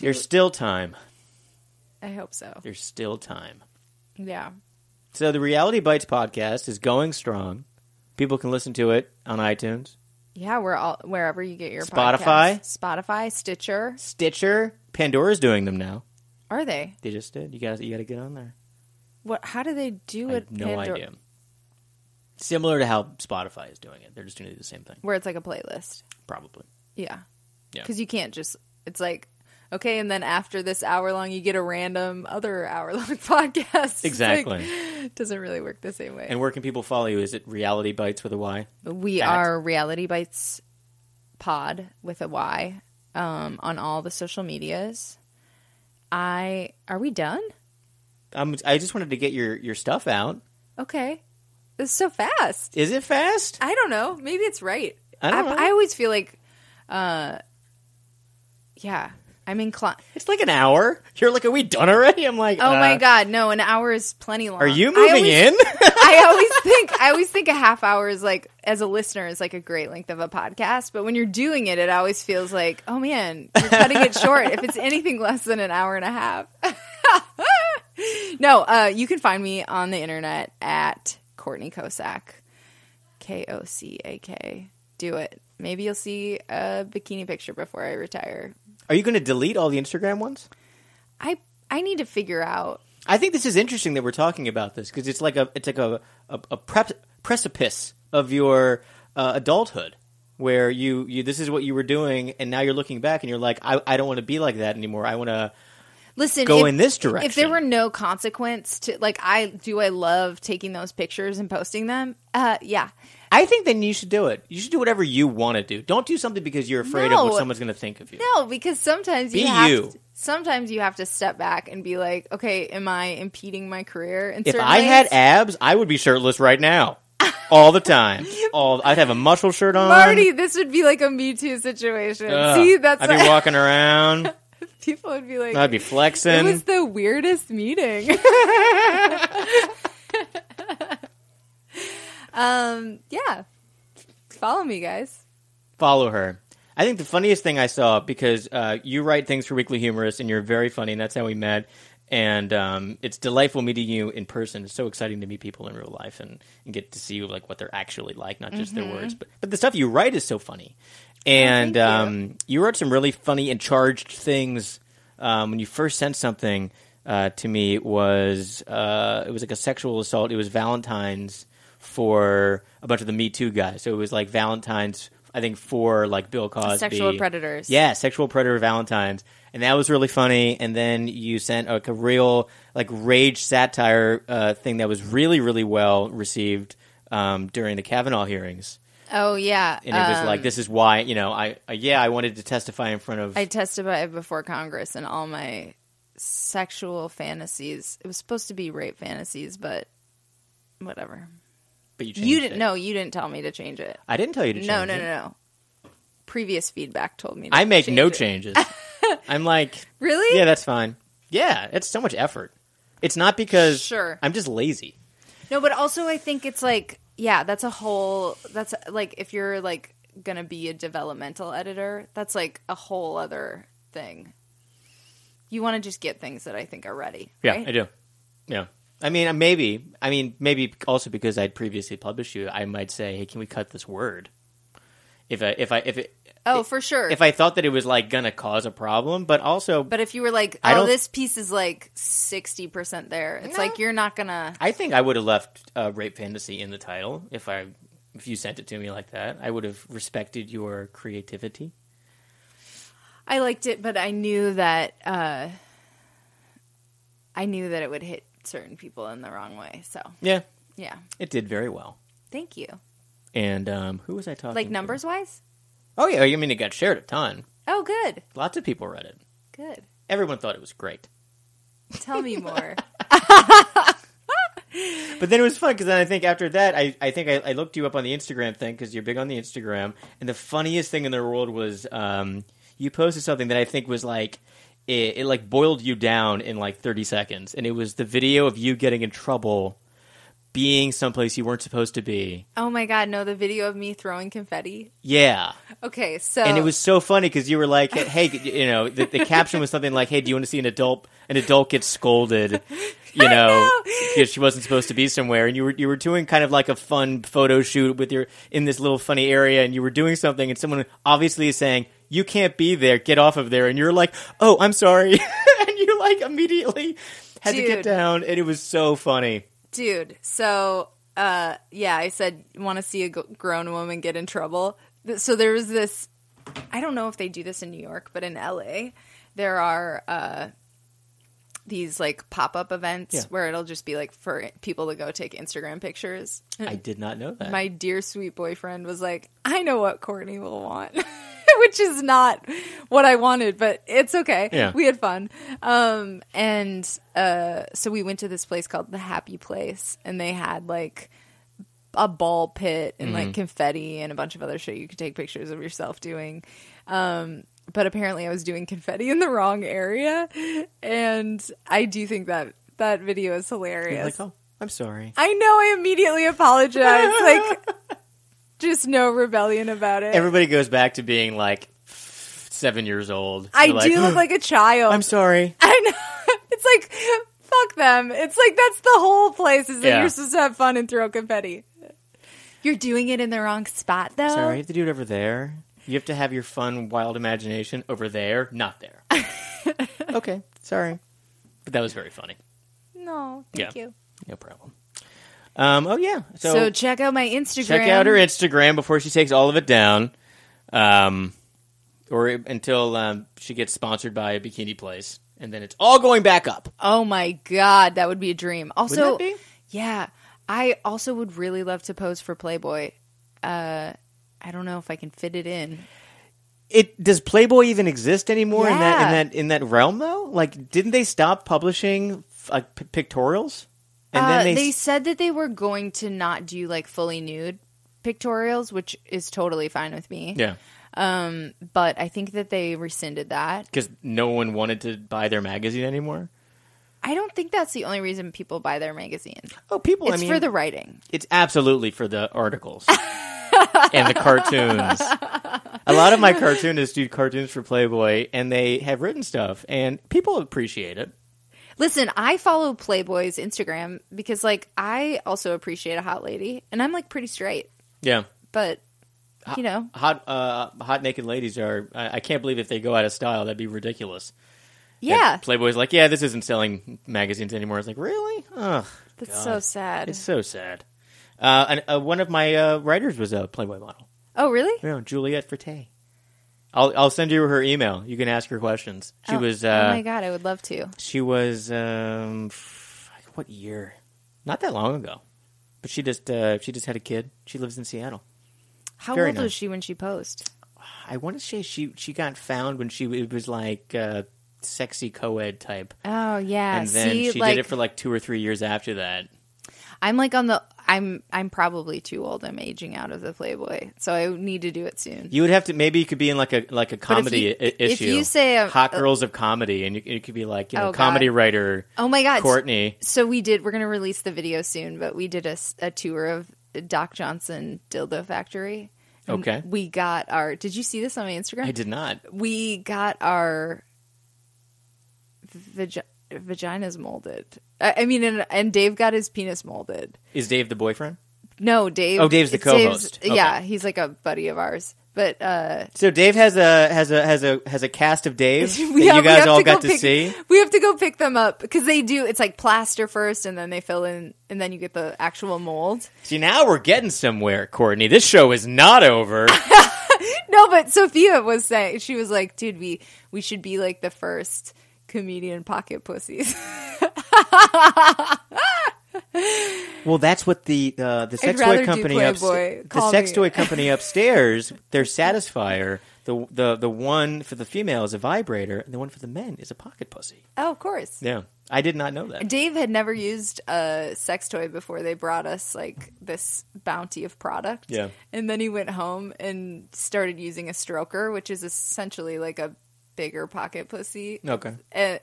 There's late. Still time. I hope so. There's still time. Yeah. So the Reality Bytes podcast is going strong. People can listen to it on iTunes. Yeah, we're all wherever you get your Spotify. Podcast. Spotify, Stitcher. Stitcher. Pandora's doing them now. Are they? They just did. You got you got to get on there. What? How do they do it? I have no Pandora? idea. Similar to how Spotify is doing it, they're just going to do the same thing. Where it's like a playlist, probably. Yeah. Yeah. Because you can't just. It's like okay, and then after this hour long, you get a random other hour long podcast. Exactly. It like, doesn't really work the same way. And where can people follow you? Is it Reality Bytes with a Y? We At? are Reality Bytes Pod with a Y um, on all the social medias. I are we done? Um, I just wanted to get your, your stuff out. Okay, it's so fast. Is it fast? I don't know. Maybe it's right. I don't I, know. I always feel like, uh, yeah, I'm inclined. It's like an hour. You're like, are we done already? I'm like, oh uh, my god, no, an hour is plenty long. Are you moving I always, in? I always think I always think a half hour is like, as a listener, is like a great length of a podcast. But when you're doing it, it always feels like, oh man, you're cutting it short. If it's anything less than an hour and a half. No, uh, you can find me on the internet at Courtney Kocak, K O C A K. Do it. Maybe you'll see a bikini picture before I retire. Are you going to delete all the Instagram ones? I I need to figure out. I think this is interesting that we're talking about this because it's like a it's like a a, a prep, precipice of your uh, adulthood where you, you this is what you were doing and now you're looking back and you're like I, I don't want to be like that anymore. I want to listen go if, in this direction. If there were no consequence to like I do I love taking those pictures and posting them. Uh, yeah. I think then you should do it. You should do whatever you want to do. Don't do something because you're afraid no. of what someone's going to think of you. No, because sometimes you, be have you. To, sometimes you have to step back and be like, okay, am I impeding my career? In if I ways? had abs, I would be shirtless right now. All the time. All I'd have a muscle shirt on. Marty, this would be like a Me Too situation. Ugh, See, that's I'd be walking around. People would be like, I'd be flexing. It was the weirdest meeting. Um, yeah. Follow me, guys. Follow her. I think the funniest thing I saw, because uh, you write things for Weekly Humorist, and you're very funny, and that's how we met. And um, it's delightful meeting you in person. It's so exciting to meet people in real life and, and get to see like what they're actually like, not just mm-hmm. their words. But, but the stuff you write is so funny. And oh, thank you. Um, you wrote some really funny and charged things um, when you first sent something uh, to me. It was, uh, it was like a sexual assault. It was Valentine's for a bunch of the Me Too guys. So it was like Valentine's I think for like Bill Cosby. Sexual predators. Yeah, sexual predator Valentines. And that was really funny. And then you sent like a real like rage satire uh, thing that was really, really well received um, during the Kavanaugh hearings. Oh, yeah. And it was um, like, this is why, you know, I, uh, yeah, I wanted to testify in front of. I testified before Congress and all my sexual fantasies. It was supposed to be rape fantasies, but whatever. But you changed you didn't, it. No, you didn't tell me to change it. I didn't tell you to change no, no, it. No, no, no. Previous feedback told me to change it. I make change no it. changes. I'm like. Really? Yeah, that's fine. Yeah, it's so much effort. It's not because sure. I'm just lazy. No, but also I think it's like. Yeah, that's a whole – that's like if you're like going to be a developmental editor, that's like a whole other thing. You want to just get things that I think are ready. Yeah, right? I do. Yeah. I mean, maybe – I mean, maybe also because I'd previously published you, I might say, hey, can we cut this word? If I – if I if it, oh, if, for sure. If I thought that it was like going to cause a problem, but also – But if you were like, oh, this piece is like sixty percent there. It's no. like you're not going to – I think I would have left uh, rape fantasy in the title if I if you sent it to me like that. I would have respected your creativity. I liked it, but I knew that uh, I knew that it would hit certain people in the wrong way. So yeah. Yeah. It did very well. Thank you. And um, who was I talking to? Like numbers-wise? Oh, yeah. I mean, it got shared a ton. Oh, good. Lots of people read it. Good. Everyone thought it was great. Tell me more. But then it was fun because then I think after that, I, I think I, I looked you up on the Instagram thing because you're big on the Instagram. And the funniest thing in the world was um, you posted something that I think was like, it, it like boiled you down in like thirty seconds. And it was the video of you getting in trouble being someplace you weren't supposed to be. Oh my God, no, the video of me throwing confetti? Yeah. Okay, so... And it was so funny because you were like, hey, you know, the, the caption was something like, hey, do you want to see an adult an adult get scolded, you know, because she wasn't supposed to be somewhere. And you were you were doing kind of like a fun photo shoot with your in this little funny area, and you were doing something, and someone obviously is saying, you can't be there, get off of there. And you're like, oh, I'm sorry. And you like immediately had Dude. to get down, and it was so funny. Dude, so, uh, yeah, I said, want to see a g- grown woman get in trouble? So there was this, I don't know if they do this in New York, but in L A, there are uh, these, like, pop-up events yeah. where it'll just be, like, for people to go take Instagram pictures. I did not know that. My dear sweet boyfriend was like, I know what Courtney will want, which is not what I wanted, but it's okay. Yeah. We had fun. Um, and uh, so we went to this place called The Happy Place, and they had like a ball pit and mm-hmm. like confetti and a bunch of other shit you could take pictures of yourself doing. Um, but apparently I was doing confetti in the wrong area. And I do think that that video is hilarious. Like, oh, I'm sorry. I know. I immediately apologized. Like... Just no rebellion about it. Everybody goes back to being like seven years old. I They're do like, look like a child. I'm sorry. I know. It's like, fuck them. It's like, that's the whole place is that yeah. you're supposed to have fun and throw confetti. You're doing it in the wrong spot, though. Sorry, you have to do it over there. You have to have your fun, wild imagination over there, not there. Okay, sorry. But that was very funny. No, thank yeah. you. No problem. Um, oh, yeah. So, so check out my Instagram. Check out her Instagram before she takes all of it down. Um, or until um, she gets sponsored by a bikini place. And then it's all going back up. Oh, my God. That would be a dream. Also, Wouldn't that be? Yeah. I also would really love to pose for Playboy. Uh, I don't know if I can fit it in. It does Playboy even exist anymore yeah. in that in that in that realm, though? Like, didn't they stop publishing uh, p- pictorials? And uh, then they... they said that they were going to not do like fully nude pictorials, which is totally fine with me. Yeah. Um, but I think that they rescinded that. Because no one wanted to buy their magazine anymore? I don't think that's the only reason people buy their magazine. Oh, people, it's I mean... It's for the writing. It's absolutely for the articles. And the cartoons. A lot of my cartoonists do cartoons for Playboy, and they have written stuff. And people appreciate it. Listen, I follow Playboy's Instagram because, like, I also appreciate a hot lady, and I'm like pretty straight. Yeah, but you know, hot, uh, hot naked ladies are. I, I can't believe if they go out of style, that'd be ridiculous. Yeah, and Playboy's like, yeah, this isn't selling magazines anymore. It's like, really? Ugh, that's God. so sad. It's so sad. Uh, and uh, one of my uh, writers was a Playboy model. Oh, really? No, Juliette Forte. I'll I'll send you her email. You can ask her questions. She oh, was. Uh, oh my god, I would love to. She was. Um, what year? Not that long ago, but she just uh, she just had a kid. She lives in Seattle. How Very old nice. was she when she posed? I want to say she she got found when she it was like uh, sexy co-ed type. Oh yeah, and then See, she like, did it for like two or three years after that. I'm like on the. I'm I'm probably too old. I'm aging out of the Playboy, so I need to do it soon. You would have to. Maybe you could be in like a like a comedy if you, I- issue. If you say a, hot a, girls of comedy, and you, it could be like you know oh comedy God. writer. Oh my God, Courtney. So we did. We're gonna release the video soon, but we did a, a tour of Doc Johnson Dildo Factory. Okay. We got our. Did you see this on my Instagram? I did not. We got our vagina. Vagina's molded. I mean, and, and Dave got his penis molded. Is Dave the boyfriend? No, Dave. Oh, Dave's the co-host. Dave's, okay. Yeah, he's like a buddy of ours. But uh, so Dave has a has a has a has a cast of Dave that yeah, you guys all to got pick, to see. We have to go pick them up because they do. It's like plaster first, and then they fill in, and then you get the actual mold. See, now we're getting somewhere, Courtney. This show is not over. No, but Sophia was saying she was like, "Dude, we we should be like the first comedian pocket pussies." Well, that's what the uh, the sex toy company up the me. sex toy company upstairs. Their satisfier, the the the one for the female is a vibrator, and the one for the men is a pocket pussy. Oh, of course. Yeah, I did not know that. Dave had never used a sex toy before they brought us like this bounty of product. Yeah, and then he went home and started using a stroker, which is essentially like a bigger pocket pussy. Okay. Uh,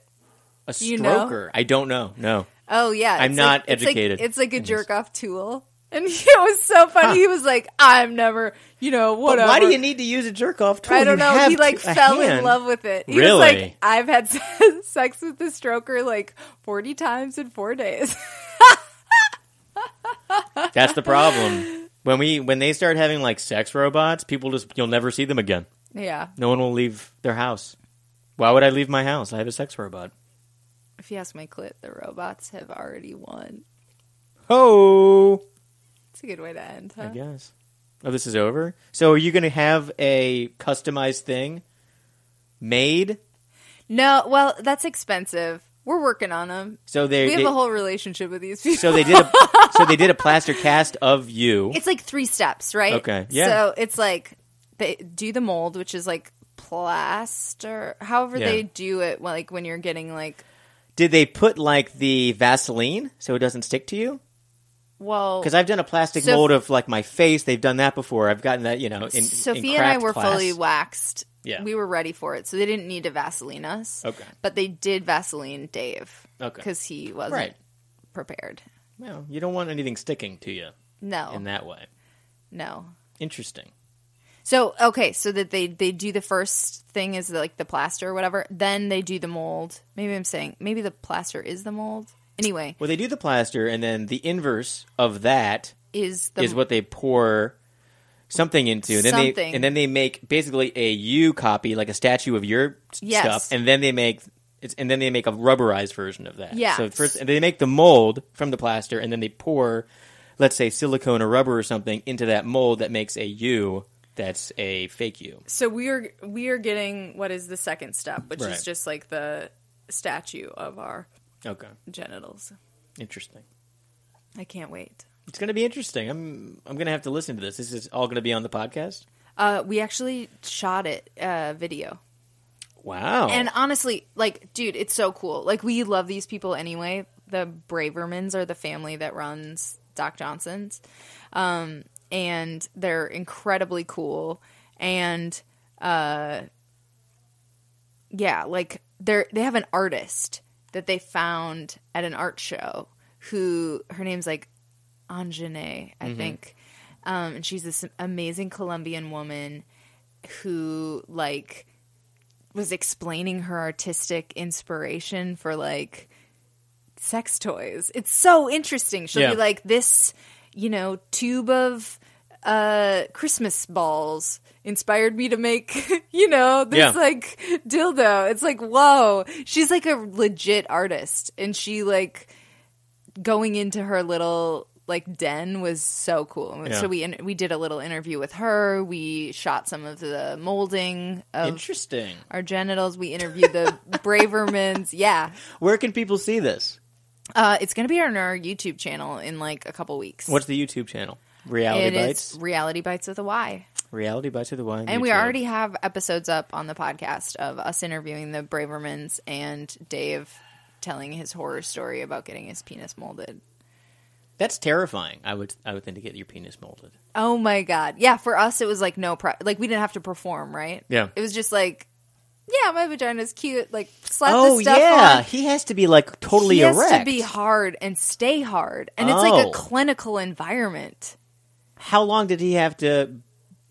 a stroker. You know? I don't know. No. Oh, yeah. I'm not like, educated. It's like, it's like a jerk off tool. And it was so funny. Huh. He was like, I'm never, you know, whatever. But why do you need to use a jerk off tool? I don't you know. He like fell hand. in love with it. He really? was like, I've had sex with the stroker like forty times in four days. That's the problem. When we when they start having like sex robots, people just, you'll never see them again. Yeah. No one will leave their house. Why would I leave my house? I have a sex robot. If you ask my clit, the robots have already won. Oh! It's a good way to end, huh? I guess. Oh, this is over? So are you going to have a customized thing made? No. Well, that's expensive. We're working on them. So they, we have they, a whole relationship with these people. So they did. A, so they did a plaster cast of you. It's like three steps, right? Okay. Yeah. So it's like they do the mold, which is like plaster. However, yeah. they do it, like when you're getting like. Did they put like the Vaseline so it doesn't stick to you? Well, because I've done a plastic so mold of like my face. They've done that before. I've gotten that, you know. In, Sophia in and I were class. fully waxed. Yeah, we were ready for it, so they didn't need to Vaseline us. Okay, but they did Vaseline Dave. Okay, because he wasn't right. prepared. Well, you don't want anything sticking to you. No, in that way. No. Interesting. So, okay, so that they, they do the first thing is like the plaster or whatever. Then they do the mold. Maybe I'm saying, maybe the plaster is the mold. Anyway. Well, they do the plaster, and then the inverse of that is the, is what they pour something into. And then something. They, and then they make basically a you copy, like a statue of your yes. stuff. And then they make it's, and then they make a rubberized version of that. Yeah. So first they make the mold from the plaster, and then they pour, let's say, silicone or rubber or something into that mold that makes a you. That's a fake you. So we are we are getting what is the second step, which right. is just like the statue of our okay. genitals. Interesting. I can't wait. It's going to be interesting. I'm I'm going to have to listen to this. This is all going to be on the podcast? Uh, we actually shot it uh, video. Wow. And honestly, like, dude, it's so cool. Like, we love these people anyway. The Bravermans are the family that runs Doc Johnson's. Um And they're incredibly cool, and uh, yeah, like they're they have an artist that they found at an art show. Who her name's like Anjane, I mm-hmm. think, um, and she's this amazing Colombian woman who like was explaining her artistic inspiration for like sex toys. It's so interesting. She'll yeah. be like this. You know, tube of uh, Christmas balls inspired me to make, you know, this yeah. like dildo. It's like, whoa. She's like a legit artist. And she like going into her little like den was so cool. Yeah. So we we did a little interview with her. We shot some of the molding of Interesting. our genitals. We interviewed the Bravermans. Yeah. Where can people see this? Uh, it's going to be on our YouTube channel in like a couple weeks. What's the YouTube channel? Reality it Bites? Reality Bites with a Y. Reality Bites with a Y. And YouTube. We already have episodes up on the podcast of us interviewing the Bravermans and Dave telling his horror story about getting his penis molded. That's terrifying. I would I would think to get your penis molded. Oh my God. Yeah, for us it was like no pro- like we didn't have to perform, right? Yeah. It was just like, yeah, my vagina's cute. Like slap oh, this stuff yeah. on. He has to be like totally he erect. He has to be hard and stay hard. And oh. it's like a clinical environment. How long did he have to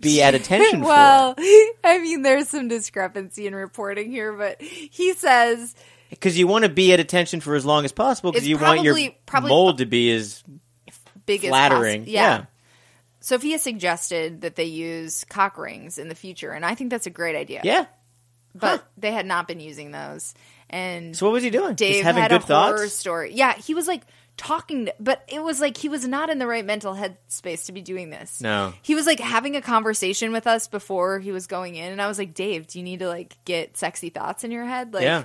be at attention well, for? Well, I mean there's some discrepancy in reporting here, but he says because you want to be at attention for as long as possible because you probably, want your probably mold to be as big flattering. As yeah. yeah. Sophia suggested that they use cock rings in the future, and I think that's a great idea. Yeah. But huh. they had not been using those. And so what was he doing? Dave Just having had good a thoughts? horror story. Yeah, he was like talking, to, but it was like he was not in the right mental headspace to be doing this. No. He was like having a conversation with us before he was going in, and I was like, Dave, do you need to like get sexy thoughts in your head? Like, yeah.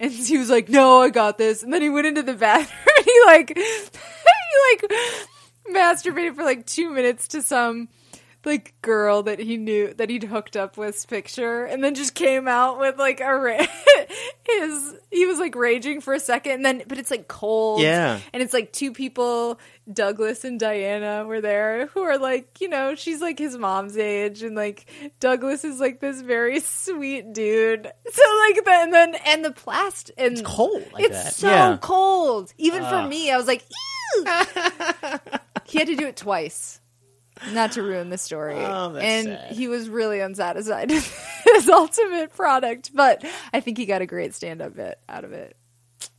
And he was like, no, I got this. And then he went into the bathroom and he like, he like masturbated for like two minutes to some like girl that he knew that he'd hooked up with's picture. And then just came out with like a, ra- his, he was like raging for a second. And then, but it's like cold. Yeah. And it's like two people, Douglas and Diana were there who are like, you know, she's like his mom's age. And like Douglas is like this very sweet dude. So like the, and then, and the plastic. It's cold. Like it's that. so yeah. cold. Even uh. for me, I was like, ew. He had to do it twice. Not to ruin the story. Oh, that's and sad. He was really unsatisfied with his ultimate product, but I think he got a great stand-up bit out of it.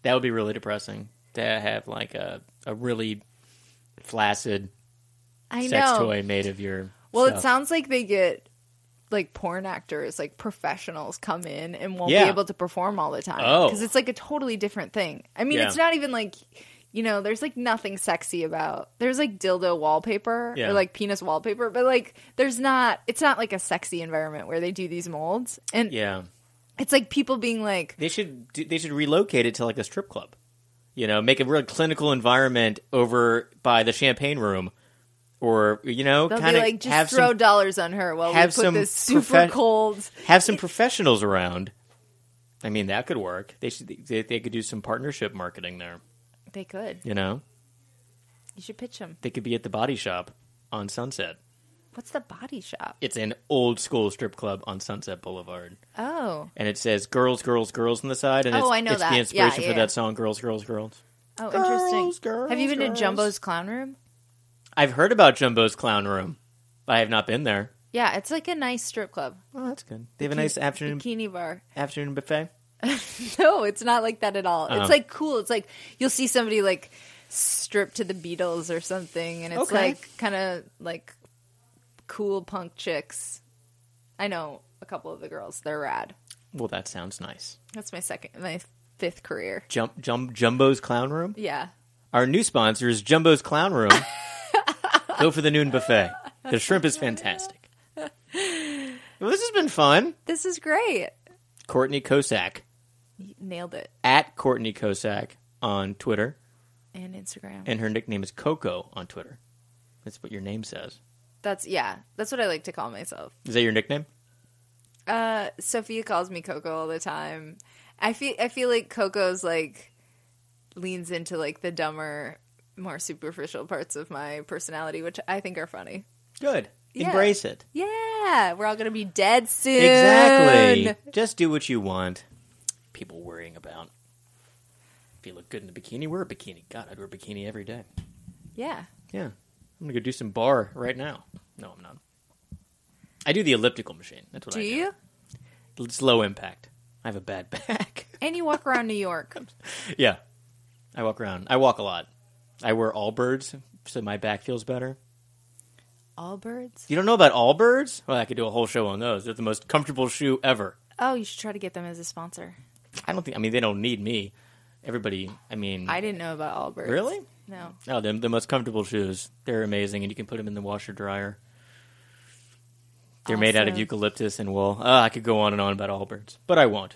That would be really depressing to have like a, a really flaccid I sex know. toy made of your Well, stuff. It sounds like they get like porn actors, like professionals come in and won't yeah. be able to perform all the time. Oh. Because it's like a totally different thing. I mean, yeah. it's not even like... You know, there's, like, nothing sexy about... There's, like, dildo wallpaper yeah. or, like, penis wallpaper. But, like, there's not... It's not, like, a sexy environment where they do these molds. And yeah. it's, like, people being, like... They should do, they should relocate it to, like, a strip club. You know, make a real clinical environment over by the champagne room. Or, you know, kind of like, just throw some, dollars on her while we put this super profe- cold... Have some professionals around. I mean, that could work. They should. They, they could do some partnership marketing there. They could. You know? You should pitch them. They could be at the Body Shop on Sunset. What's the Body Shop? It's an old school strip club on Sunset Boulevard. Oh. And it says girls, girls, girls on the side. And oh, it's, I know it's that. It's the inspiration yeah, yeah, for yeah. that song, Girls, Girls, Girls. Oh, girls, interesting. Girls, have you been girls. to Jumbo's Clown Room? I've heard about Jumbo's Clown Room, but I have not been there. Yeah, it's like a nice strip club. Oh, that's good. They have a nice afternoon bikini bar. Afternoon buffet. No, it's not like that at all. Uh-huh. It's like cool. It's like you'll see somebody like stripped to the Beatles or something, and it's okay. like kind of like cool punk chicks. I know a couple of the girls. They're rad. Well, that sounds nice. That's my second, my fifth career. Jump, jump, Jumbo's Clown Room? Yeah. Our new sponsor is Jumbo's Clown Room. Go for the noon buffet. The shrimp is fantastic. Well, this has been fun. This is great. Courtney Kocak. Nailed it. At Courtney Kocak on Twitter. And Instagram. And her nickname is Coco on Twitter. That's what your name says. That's, yeah. That's what I like to call myself. Is that your nickname? Uh, Sophia calls me Coco all the time. I feel I feel like Coco's, like, leans into, like, the dumber, more superficial parts of my personality, which I think are funny. Good. Yeah. Embrace it. Yeah. We're all going to be dead soon. Exactly. Just do what you want. People worrying about if you look good in a bikini, wear a bikini. God, I'd wear a bikini every day. Yeah. Yeah. I'm going to go do some bar right now. No, I'm not. I do the elliptical machine. That's what do I do. Do you? It's low impact. I have a bad back. And you walk around New York. Yeah. I walk around. I walk a lot. I wear Allbirds, so my back feels better. Allbirds? You don't know about Allbirds? Well, I could do a whole show on those. They're the most comfortable shoe ever. Oh, you should try to get them as a sponsor. I don't think, I mean, they don't need me. Everybody, I mean. I didn't know about Allbirds. Really? No. Oh, they're the most comfortable shoes. They're amazing, and you can put them in the washer dryer. They're awesome. Made out of eucalyptus and wool. Oh, I could go on and on about Allbirds, but I won't.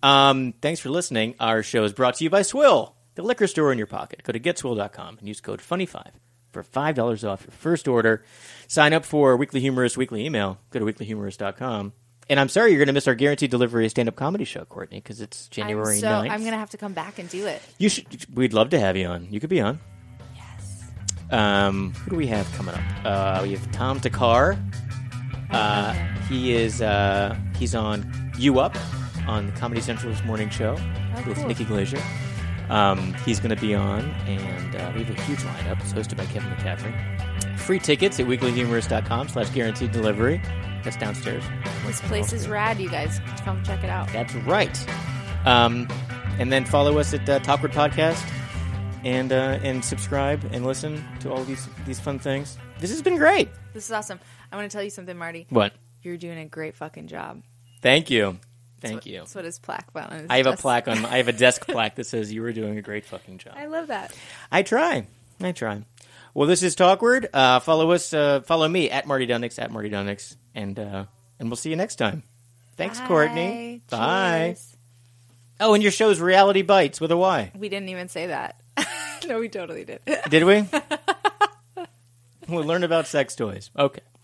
Um, thanks for listening. Our show is brought to you by Swill, the liquor store in your pocket. Go to get swill dot com and use code funny five for five dollars off your first order. Sign up for Weekly Humorist weekly email. Go to weekly humorist dot com. And I'm sorry you're going to miss our guaranteed delivery stand-up comedy show, Courtney, because it's January ninth. So I'm going to have to come back and do it. You should. We'd love to have you on. You could be on. Yes. Um, who do we have coming up? Uh, we have Tom Takar. Uh, he is. Uh, he's on You Up on the Comedy Central's morning show oh, with cool. Nikki Glaser. Um, he's going to be on, and uh, we have a huge lineup. It's hosted by Kevin McCaffrey. Free tickets at weekly humorist dot com slash guaranteed delivery. That's downstairs. This place is rad. You guys come check it out. That's right. Um, and then follow us at uh, Talkward Podcast, and uh, and subscribe and listen to all these these fun things. This has been great. This is awesome. I want to tell you something, Marty. What? You're doing a great fucking job. Thank you. Thank that's what, you. That's what his plaque on his I have desk. a plaque on. My, I have a desk plaque that says you were doing a great fucking job. I love that. I try. I try. Well, this is Talkward. Uh, follow us. Uh, follow me at Marty Dundix at Marty Dundix, and uh, and we'll see you next time. Thanks, Bye. Courtney. Cheers. Bye. Oh, and your show's Reality Bytes with a Y. We didn't even say that. No, we totally did. Did we? We'll learn about sex toys. Okay.